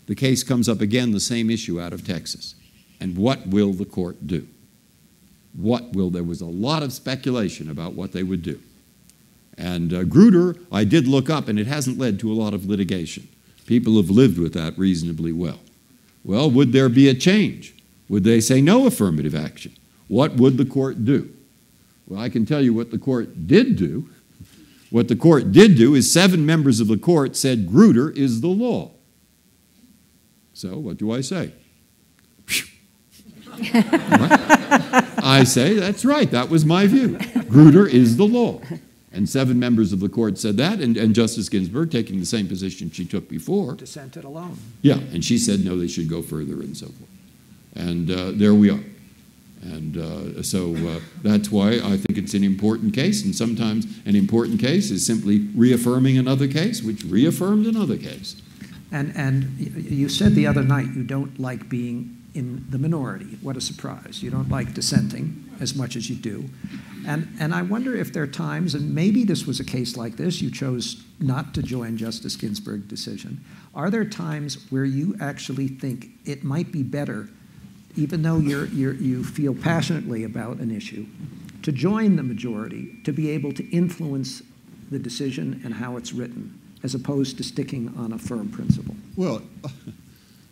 the case comes up again, the same issue out of Texas. And what will the court do? What will, there was a lot of speculation about what they would do. And uh, Grutter, I did look up, and it hasn't led to a lot of litigation. People have lived with that reasonably well. Well, would there be a change? Would they say no affirmative action? What would the court do? Well, I can tell you what the court did do. What the court did do is seven members of the court said Grutter is the law. So what do I say? I say, that's right, that was my view. Grutter is the law. And seven members of the court said that, and, and Justice Ginsburg, taking the same position she took before. Dissented alone. Yeah, and she said, no, they should go further and so forth. And uh, there we are. And uh, so uh, that's why I think it's an important case, and sometimes an important case is simply reaffirming another case, which reaffirmed another case. And, and you said the other night you don't like being in the minority. What a surprise. You don't like dissenting as much as you do. And, and I wonder if there are times, and maybe this was a case like this, you chose not to join Justice Ginsburg's decision. Are there times where you actually think it might be better, even though you're, you're, you feel passionately about an issue, to join the majority to be able to influence the decision and how it's written, as opposed to sticking on a firm principle? Well,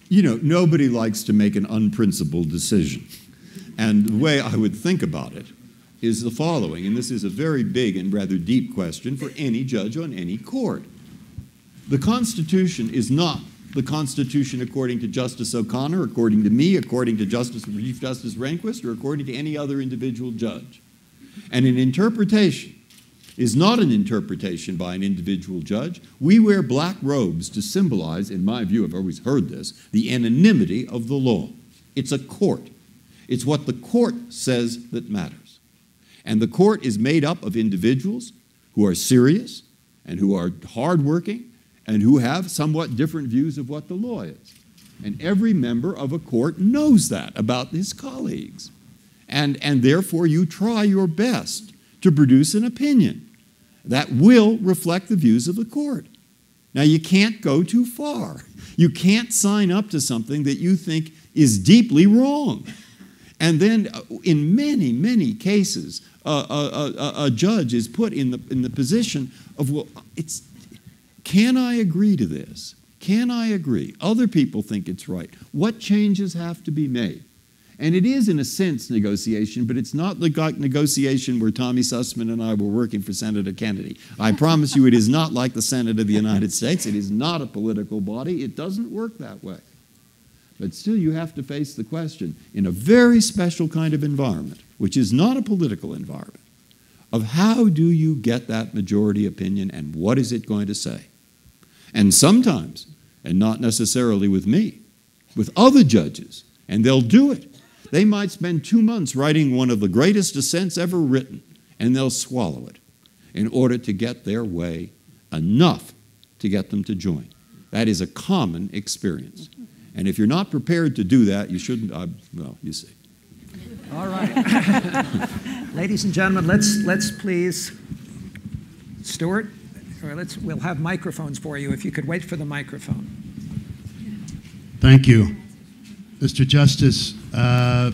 you know, nobody likes to make an unprincipled decision. And the way I would think about it is the following, and this is a very big and rather deep question for any judge on any court. The Constitution is not the Constitution according to Justice O'Connor, according to me, according to Justice, Chief Justice Rehnquist, or according to any other individual judge. And an interpretation is not an interpretation by an individual judge. We wear black robes to symbolize, in my view, I've always heard this, the anonymity of the law. It's a court. It's what the court says that matters. And the court is made up of individuals who are serious and who are hardworking and who have somewhat different views of what the law is. And every member of a court knows that about his colleagues. And, and therefore, you try your best to produce an opinion that will reflect the views of the court. Now, you can't go too far. You can't sign up to something that you think is deeply wrong. And then, in many, many cases, uh, a, a, a judge is put in the, in the position of, well, it's, can I agree to this? Can I agree? Other people think it's right. What changes have to be made? And it is, in a sense, negotiation, but it's not the negotiation where Tommy Sussman and I were working for Senator Kennedy. I promise you, it is not like the Senate of the United States. It is not a political body. It doesn't work that way. But still, you have to face the question in a very special kind of environment, which is not a political environment, of how do you get that majority opinion and what is it going to say? And sometimes, and not necessarily with me, with other judges, and they'll do it. They might spend two months writing one of the greatest dissents ever written, and they'll swallow it in order to get their way enough to get them to join. That is a common experience. And if you're not prepared to do that, you shouldn't, uh, well, you see. All right. Ladies and gentlemen, let's, let's please, Stuart, or let's, we'll have microphones for you, if you could wait for the microphone. Thank you. Mister Justice, uh,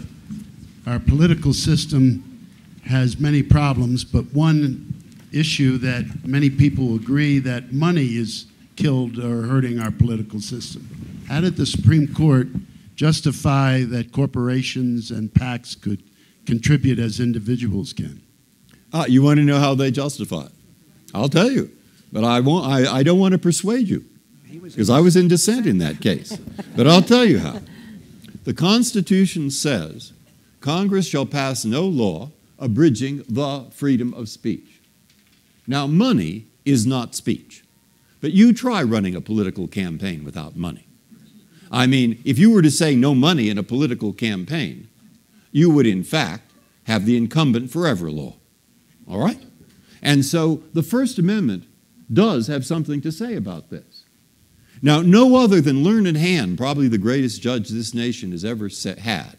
our political system has many problems, but one issue that many people agree that money is killed or hurting our political system. How did the Supreme Court justify that corporations and PACs could contribute as individuals can? Uh, you want to know how they justify it? I'll tell you, but I, won't, I, I don't want to persuade you, because I was in dissent in that case, but I'll tell you how. The Constitution says, Congress shall pass no law abridging the freedom of speech. Now, money is not speech. But you try running a political campaign without money. I mean, if you were to say no money in a political campaign, you would, in fact, have the incumbent forever law. All right? And so the First Amendment does have something to say about this. Now, no other than Learned Hand, probably the greatest judge this nation has ever had,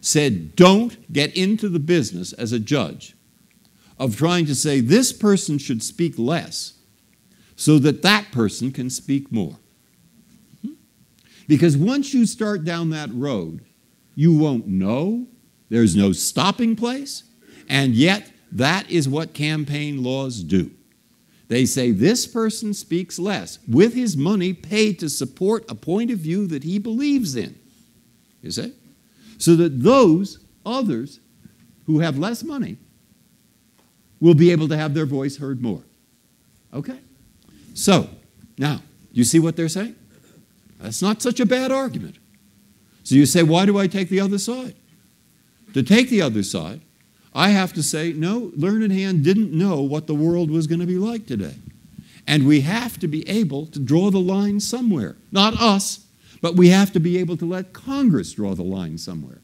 said, don't get into the business as a judge of trying to say this person should speak less so that that person can speak more. Because once you start down that road, you won't know, there's no stopping place, and yet that is what campaign laws do. They say this person speaks less, with his money paid to support a point of view that he believes in, you see? So that those others who have less money will be able to have their voice heard more. Okay? So, now, you see what they're saying? That's not such a bad argument. So you say, why do I take the other side? To take the other side, I have to say, no, Learned Hand didn't know what the world was going to be like today. And we have to be able to draw the line somewhere. Not us, but we have to be able to let Congress draw the line somewhere.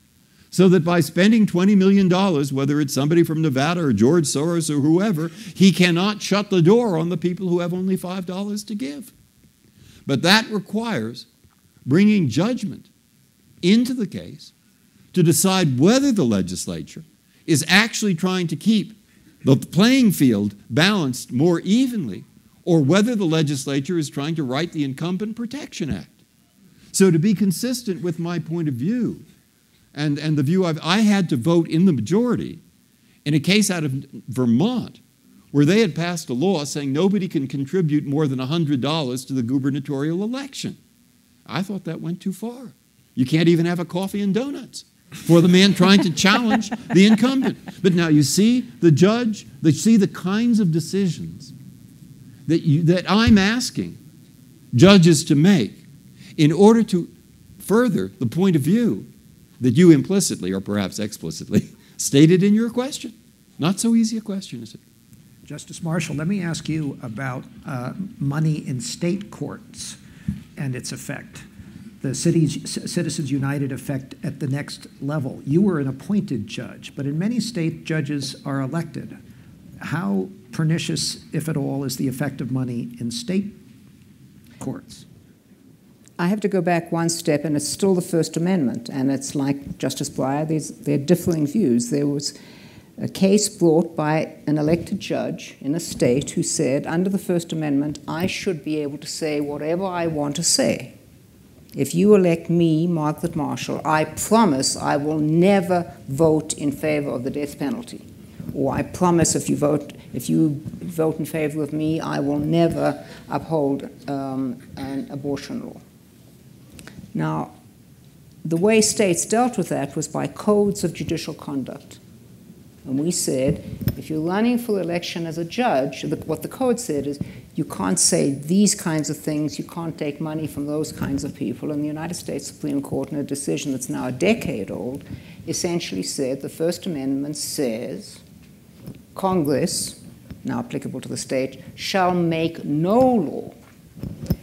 So that by spending twenty million dollars, whether it's somebody from Nevada or George Soros or whoever, he cannot shut the door on the people who have only five dollars to give. But that requires bringing judgment into the case to decide whether the legislature is actually trying to keep the playing field balanced more evenly, or whether the legislature is trying to write the Incumbent Protection Act. So to be consistent with my point of view, and, and the view I've, I had to vote in the majority in a case out of Vermont where they had passed a law saying nobody can contribute more than one hundred dollars to the gubernatorial election. I thought that went too far. You can't even have a coffee and donuts for the man trying to challenge the incumbent. But now you see the judge, you see the kinds of decisions that, you, that I'm asking judges to make in order to further the point of view that you implicitly or perhaps explicitly stated in your question. Not so easy a question, is it? Justice Marshall, let me ask you about uh, money in state courts and its effect. the city's Citizens United effect at the next level. You were an appointed judge, but in many state judges are elected. How pernicious, if at all, is the effect of money in state courts? I have to go back one step, and it's still the First Amendment, and it's like Justice Breyer, there's, there are differing views. There was a case brought by an elected judge in a state who said, under the First Amendment, I should be able to say whatever I want to say. If you elect me, Margaret Marshall, I promise I will never vote in favor of the death penalty. Or I promise if you vote, if you vote in favor of me, I will never uphold um, an abortion law. Now, the way states dealt with that was by codes of judicial conduct. And we said, if you're running for election as a judge, the, what the code said is, you can't say these kinds of things, you can't take money from those kinds of people. And the United States Supreme Court, in a decision that's now a decade old, essentially said the First Amendment says Congress, now applicable to the state, shall make no law.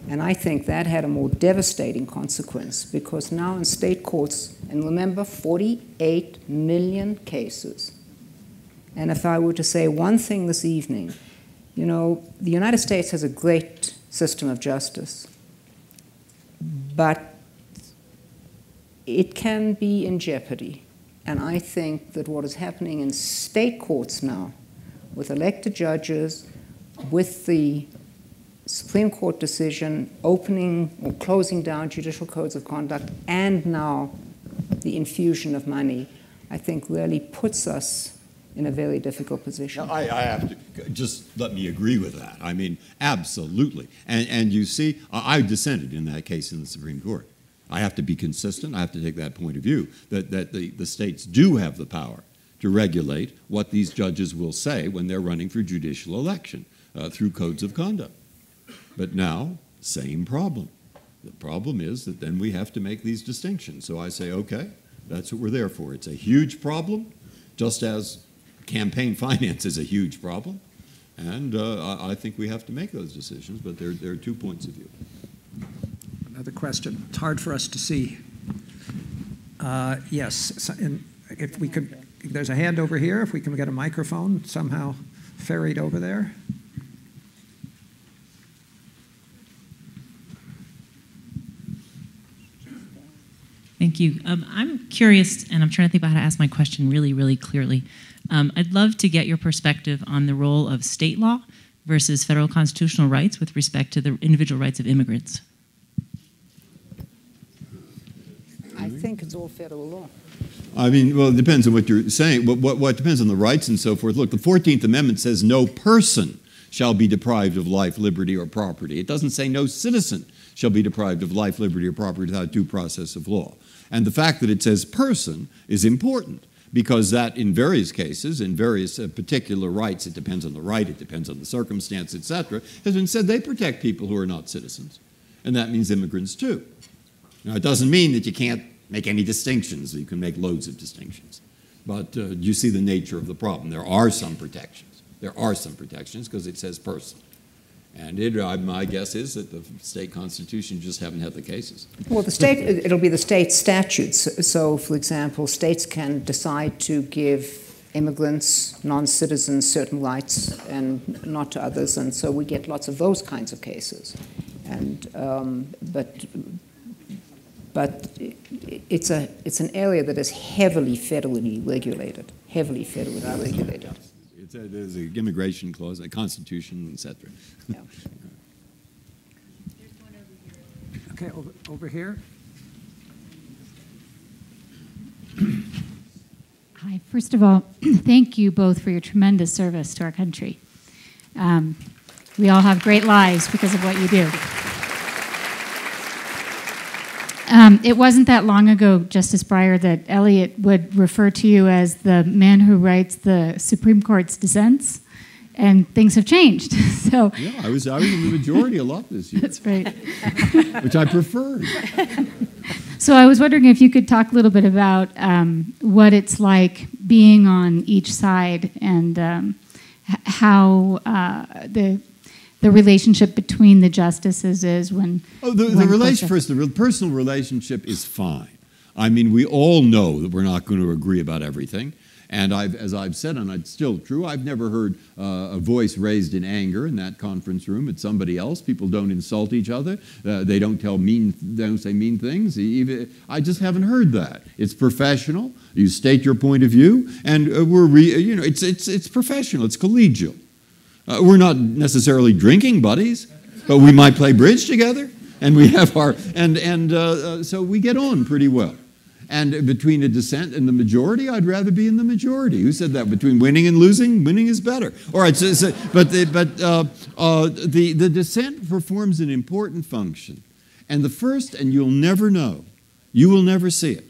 And I think that had a more devastating consequence, because now in state courts, and remember, forty-eight million cases. And if I were to say one thing this evening, you know, the United States has a great system of justice, but it can be in jeopardy. And I think that what is happening in state courts now, with elected judges, with the Supreme Court decision opening or closing down judicial codes of conduct, and now the infusion of money, I think really puts us in a very difficult position. I, I have to just let me agree with that. I mean, absolutely. And, and you see, I dissented in that case in the Supreme Court. I have to be consistent. I have to take that point of view, that, that the, the states do have the power to regulate what these judges will say when they're running for judicial election uh, through codes of conduct. But now, same problem. The problem is that then we have to make these distinctions. So I say, okay, that's what we're there for. It's a huge problem, just as campaign finance is a huge problem. And uh, I, I think we have to make those decisions, but there, there are two points of view. Another question. It's hard for us to see. Uh, yes, so, and if we could, there's a hand over here. If we can get a microphone somehow ferried over there. Thank you. Um, I'm curious, and I'm trying to think about how to ask my question really, really clearly. Um, I'd love to get your perspective on the role of state law versus federal constitutional rights with respect to the individual rights of immigrants. I think it's all federal law. I mean, well, it depends on what you're saying. What, what, what depends on the rights and so forth. Look, the Fourteenth Amendment says no person shall be deprived of life, liberty, or property. It doesn't say no citizen shall be deprived of life, liberty, or property without due process of law. And the fact that it says person is important, because that, in various cases, in various uh, particular rights, it depends on the right, it depends on the circumstance, et cetera, has been said they protect people who are not citizens. And that means immigrants, too. Now, it doesn't mean that you can't make any distinctions. You can make loads of distinctions. But uh, you see the nature of the problem. There are some protections. There are some protections because it says person. And it, I, my guess is that the state constitution just haven't had the cases. Well, the state, it'll be the state statutes. So, for example, states can decide to give immigrants, non-citizens, certain rights and not to others. And so we get lots of those kinds of cases. And, um, but but it's, a, it's an area that is heavily federally regulated, heavily federally regulated. There's an immigration clause, a constitution, et cetera. Yeah. There's one over here. Okay, over, over here. Hi. First of all, thank you both for your tremendous service to our country. Um, we all have great lives because of what you do. Um, it wasn't that long ago, Justice Breyer, that Elliot would refer to you as the man who writes the Supreme Court's dissents, and things have changed. So yeah, I was I was in the majority a lot this year. That's right, which I preferred. So I was wondering if you could talk a little bit about um, what it's like being on each side, and um, how uh, the. the relationship between the justices is when... Oh, the, when the relation, first, the personal relationship is fine. I mean, we all know that we're not going to agree about everything. And I've, as I've said, and it's still true, I've never heard uh, a voice raised in anger in that conference room at somebody else. People don't insult each other. Uh, they don't tell mean, they don't say mean things. Even, I just haven't heard that. It's professional. You state your point of view, and uh, we're, re, you know, it's it's it's professional. It's collegial. Uh, we're not necessarily drinking buddies, but we might play bridge together, and we have our and and uh, uh, so we get on pretty well. And between a dissent and the majority, I'd rather be in the majority. Who said that? Between winning and losing, winning is better. All right, so, so, but the, but uh, uh, the, the dissent performs an important function. And the first, and you'll never know, you will never see it.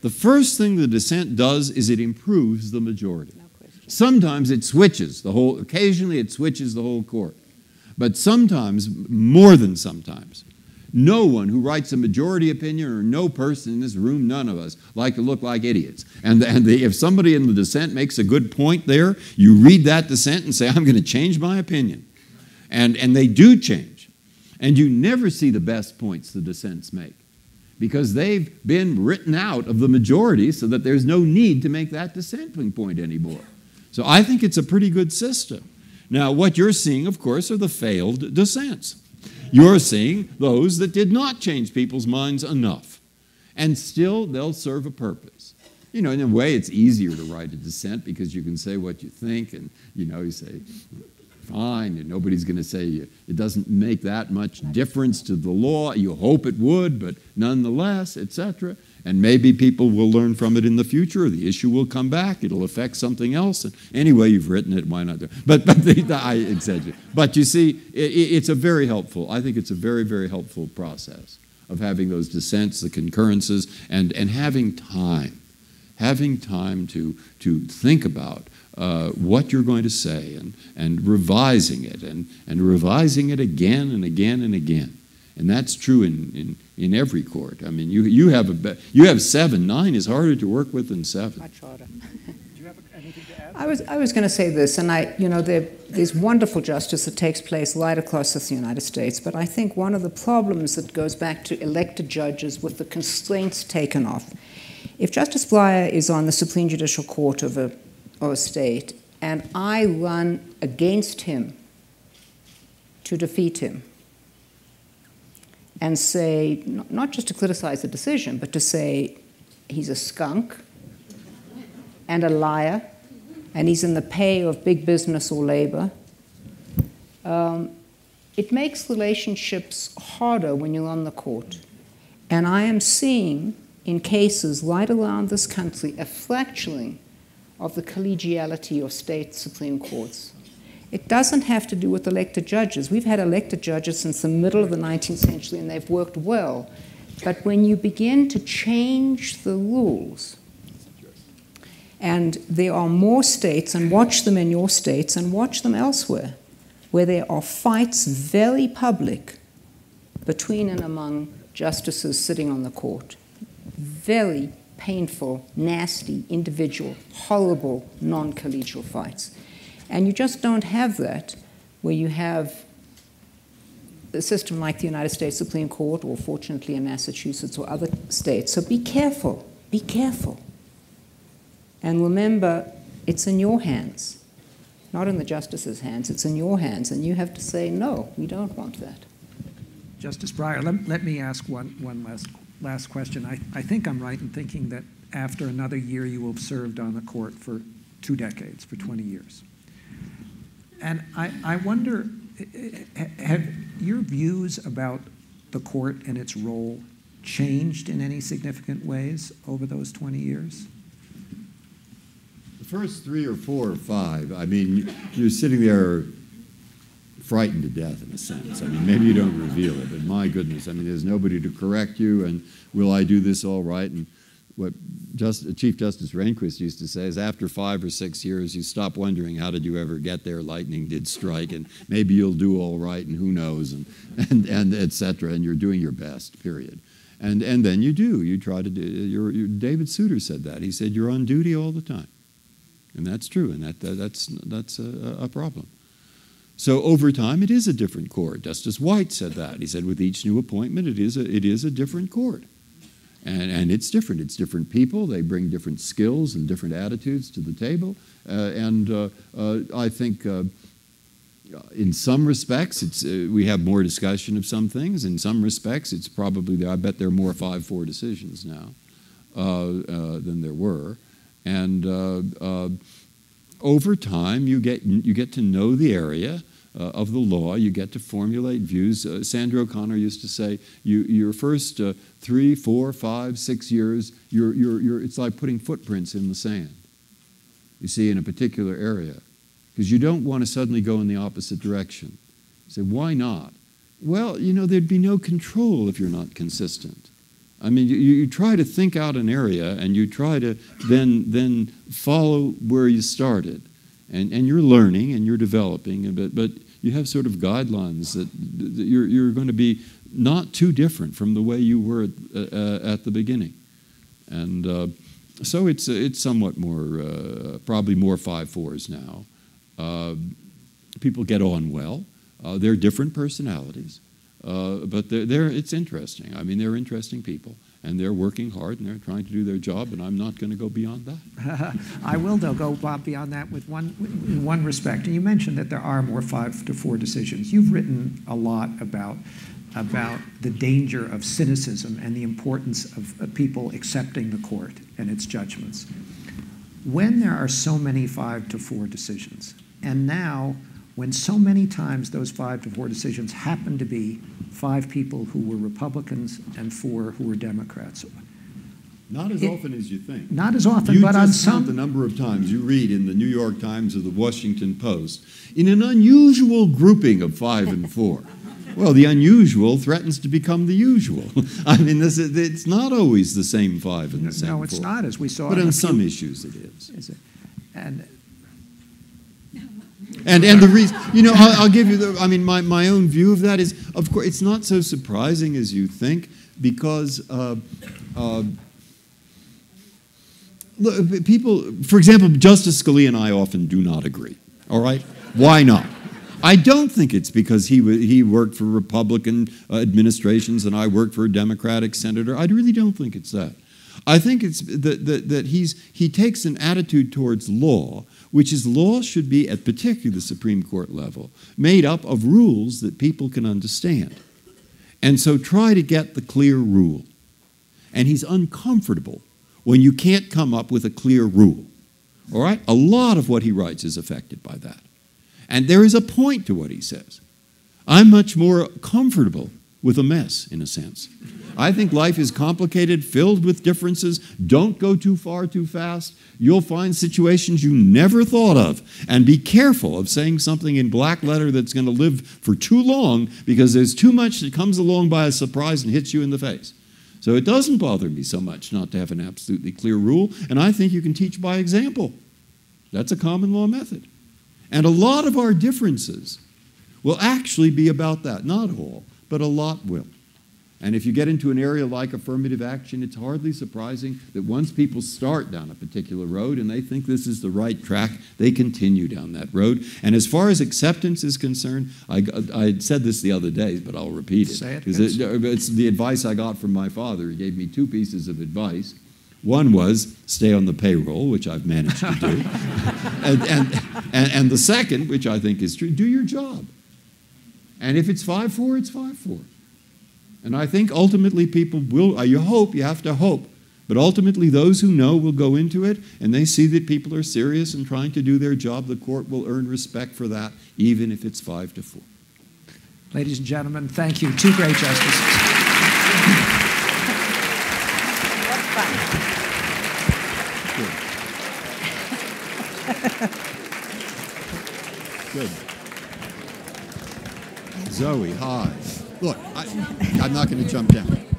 The first thing the dissent does is it improves the majority. No question. Sometimes it switches the whole, occasionally it switches the whole court. But sometimes, more than sometimes, no one who writes a majority opinion, or no person in this room, none of us, like to look like idiots. And, the, and the, if somebody in the dissent makes a good point there, you read that dissent and say, I'm going to change my opinion. And, and they do change. And you never see the best points the dissents make, because they've been written out of the majority so that there's no need to make that dissenting point anymore. So I think it's a pretty good system. Now, what you're seeing, of course, are the failed dissents. You're seeing those that did not change people's minds enough. And still, they'll serve a purpose. You know, in a way, it's easier to write a dissent because you can say what you think, and, you know, you say, fine, and nobody's going to say it doesn't make that much difference to the law. You hope it would, but nonetheless, et cetera. And maybe people will learn from it in the future, or the issue will come back. It'll affect something else. And anyway, you've written it. Why not do it? But, but the, the, I exaggerate. But you see, it, it's a very helpful. I think it's a very, very helpful process of having those dissents, the concurrences, and and having time, having time to to think about uh, what you're going to say, and and revising it, and and revising it again and again and again. And that's true in, in, in every court. I mean, you, you, have a, you have seven. Nine is harder to work with than seven. Much harder. Do you have anything to add? I was, I was going to say this, and I, you know, there, there's wonderful justice that takes place right across the United States, but I think one of the problems that goes back to elected judges with the constraints taken off. If Justice Breyer is on the Supreme Judicial Court of a, of a state, and I run against him to defeat him, and say, not just to criticize the decision, but to say he's a skunk and a liar, and he's in the pay of big business or labor. Um, it makes relationships harder when you're on the court. And I am seeing, in cases right around this country, a fracturing of the collegiality of state Supreme Courts. It doesn't have to do with elected judges. We've had elected judges since the middle of the nineteenth century, and they've worked well. But when you begin to change the rules, and there are more states, and watch them in your states, and watch them elsewhere, where there are fights very public between and among justices sitting on the court, very painful, nasty, individual, horrible, non-collegial fights. And you just don't have that where you have a system like the United States Supreme Court, or fortunately in Massachusetts or other states. So be careful, be careful. And remember, it's in your hands, not in the justices' hands. It's in your hands, and you have to say, no, we don't want that. Justice Breyer, let, let me ask one, one last, last question. I, I think I'm right in thinking that after another year, you will have served on the court for two decades, for twenty years. And I, I wonder, have your views about the court and its role changed in any significant ways over those twenty years? The first three or four or five, I mean, you're sitting there frightened to death, in a sense. I mean, maybe you don't reveal it, but my goodness, I mean, there's nobody to correct you, and will I do this all right? And what Just, Chief Justice Rehnquist used to say is, after five or six years, you stop wondering, how did you ever get there? Lightning did strike, and maybe you'll do all right, and who knows, and, and, and et cetera, and you're doing your best, period. And, and then you do. You try to do. You're, you're, David Souter said that. He said, you're on duty all the time. And that's true, and that, that, that's, that's a, a problem. So over time, it is a different court. Justice White said that. He said with each new appointment, it is a, it is a different court. And, and it's different. It's different people. They bring different skills and different attitudes to the table. Uh, and uh, uh, I think uh, in some respects, it's, uh, we have more discussion of some things. In some respects, it's probably there. I bet there are more five four decisions now uh, uh, than there were. And uh, uh, over time, you get, you get to know the area uh, of the law. You get to formulate views. Uh, Sandra O'Connor used to say, you, your first uh, three, four, five, six years, you're, you're, you're, it's like putting footprints in the sand, you see, in a particular area. Because you don't want to suddenly go in the opposite direction. You say, why not? Well, you know, there'd be no control if you're not consistent. I mean, you, you try to think out an area, and you try to then then follow where you started, and and you're learning and you're developing, but but you have sort of guidelines that, that you're you're going to be not too different from the way you were at, uh, at the beginning, and uh, so it's it's somewhat more uh, probably more five fours now. Uh, people get on well. Uh, they're different personalities. Uh, but they're, they're, it's interesting. I mean, they're interesting people, and they're working hard, and they're trying to do their job, and I'm not going to go beyond that. I will, though, go beyond that with one, in one respect. And you mentioned that there are more five to four decisions. You've written a lot about, about the danger of cynicism and the importance of, of people accepting the court and its judgments. When there are so many five to four decisions, and now, when so many times those five to four decisions happened to be five people who were Republicans and four who were Democrats. Not as it, often as you think. Not as often, you but on some... the number of times you read in the New York Times or the Washington Post, in an unusual grouping of five and four. Well, the unusual threatens to become the usual. I mean, this is, it's not always the same five and the same four. No, it's four. Not, as we saw... But on some few, issues it is. is it, and... And, and the reason, you know, I'll, I'll give you the, I mean, my, my own view of that is, of course, it's not so surprising as you think, because uh, uh, look, people, for example, Justice Scalia and I often do not agree, all right? Why not? I don't think it's because he, he worked for Republican uh, administrations and I worked for a Democratic senator. I really don't think it's that. I think it's that, that, that he's, he takes an attitude towards law, which is law should be, at particularly the Supreme Court level, made up of rules that people can understand. And so try to get the clear rule. And he's uncomfortable when you can't come up with a clear rule. All right? A lot of what he writes is affected by that. And there is a point to what he says. I'm much more comfortable with a mess, in a sense. I think life is complicated, filled with differences. Don't go too far too fast. You'll find situations you never thought of. And be careful of saying something in black letter that's going to live for too long, because there's too much that comes along by a surprise and hits you in the face. So it doesn't bother me so much not to have an absolutely clear rule. And I think you can teach by example. That's a common law method. And a lot of our differences will actually be about that. Not all, but a lot will. And if you get into an area like affirmative action, it's hardly surprising that once people start down a particular road and they think this is the right track, they continue down that road. And as far as acceptance is concerned, I, I said this the other day, but I'll repeat it. Say it, it. It's the advice I got from my father. He gave me two pieces of advice. One was, stay on the payroll, which I've managed to do. and, and, and, and the second, which I think is true, do your job. And if it's five four, it's five four. And I think ultimately people will, you hope, you have to hope, but ultimately those who know will go into it and they see that people are serious and trying to do their job. The court will earn respect for that, even if it's five to four. Ladies and gentlemen, thank you. Two great justices. Good. Good. Zoe, hi. Look, I, I'm not going to jump down.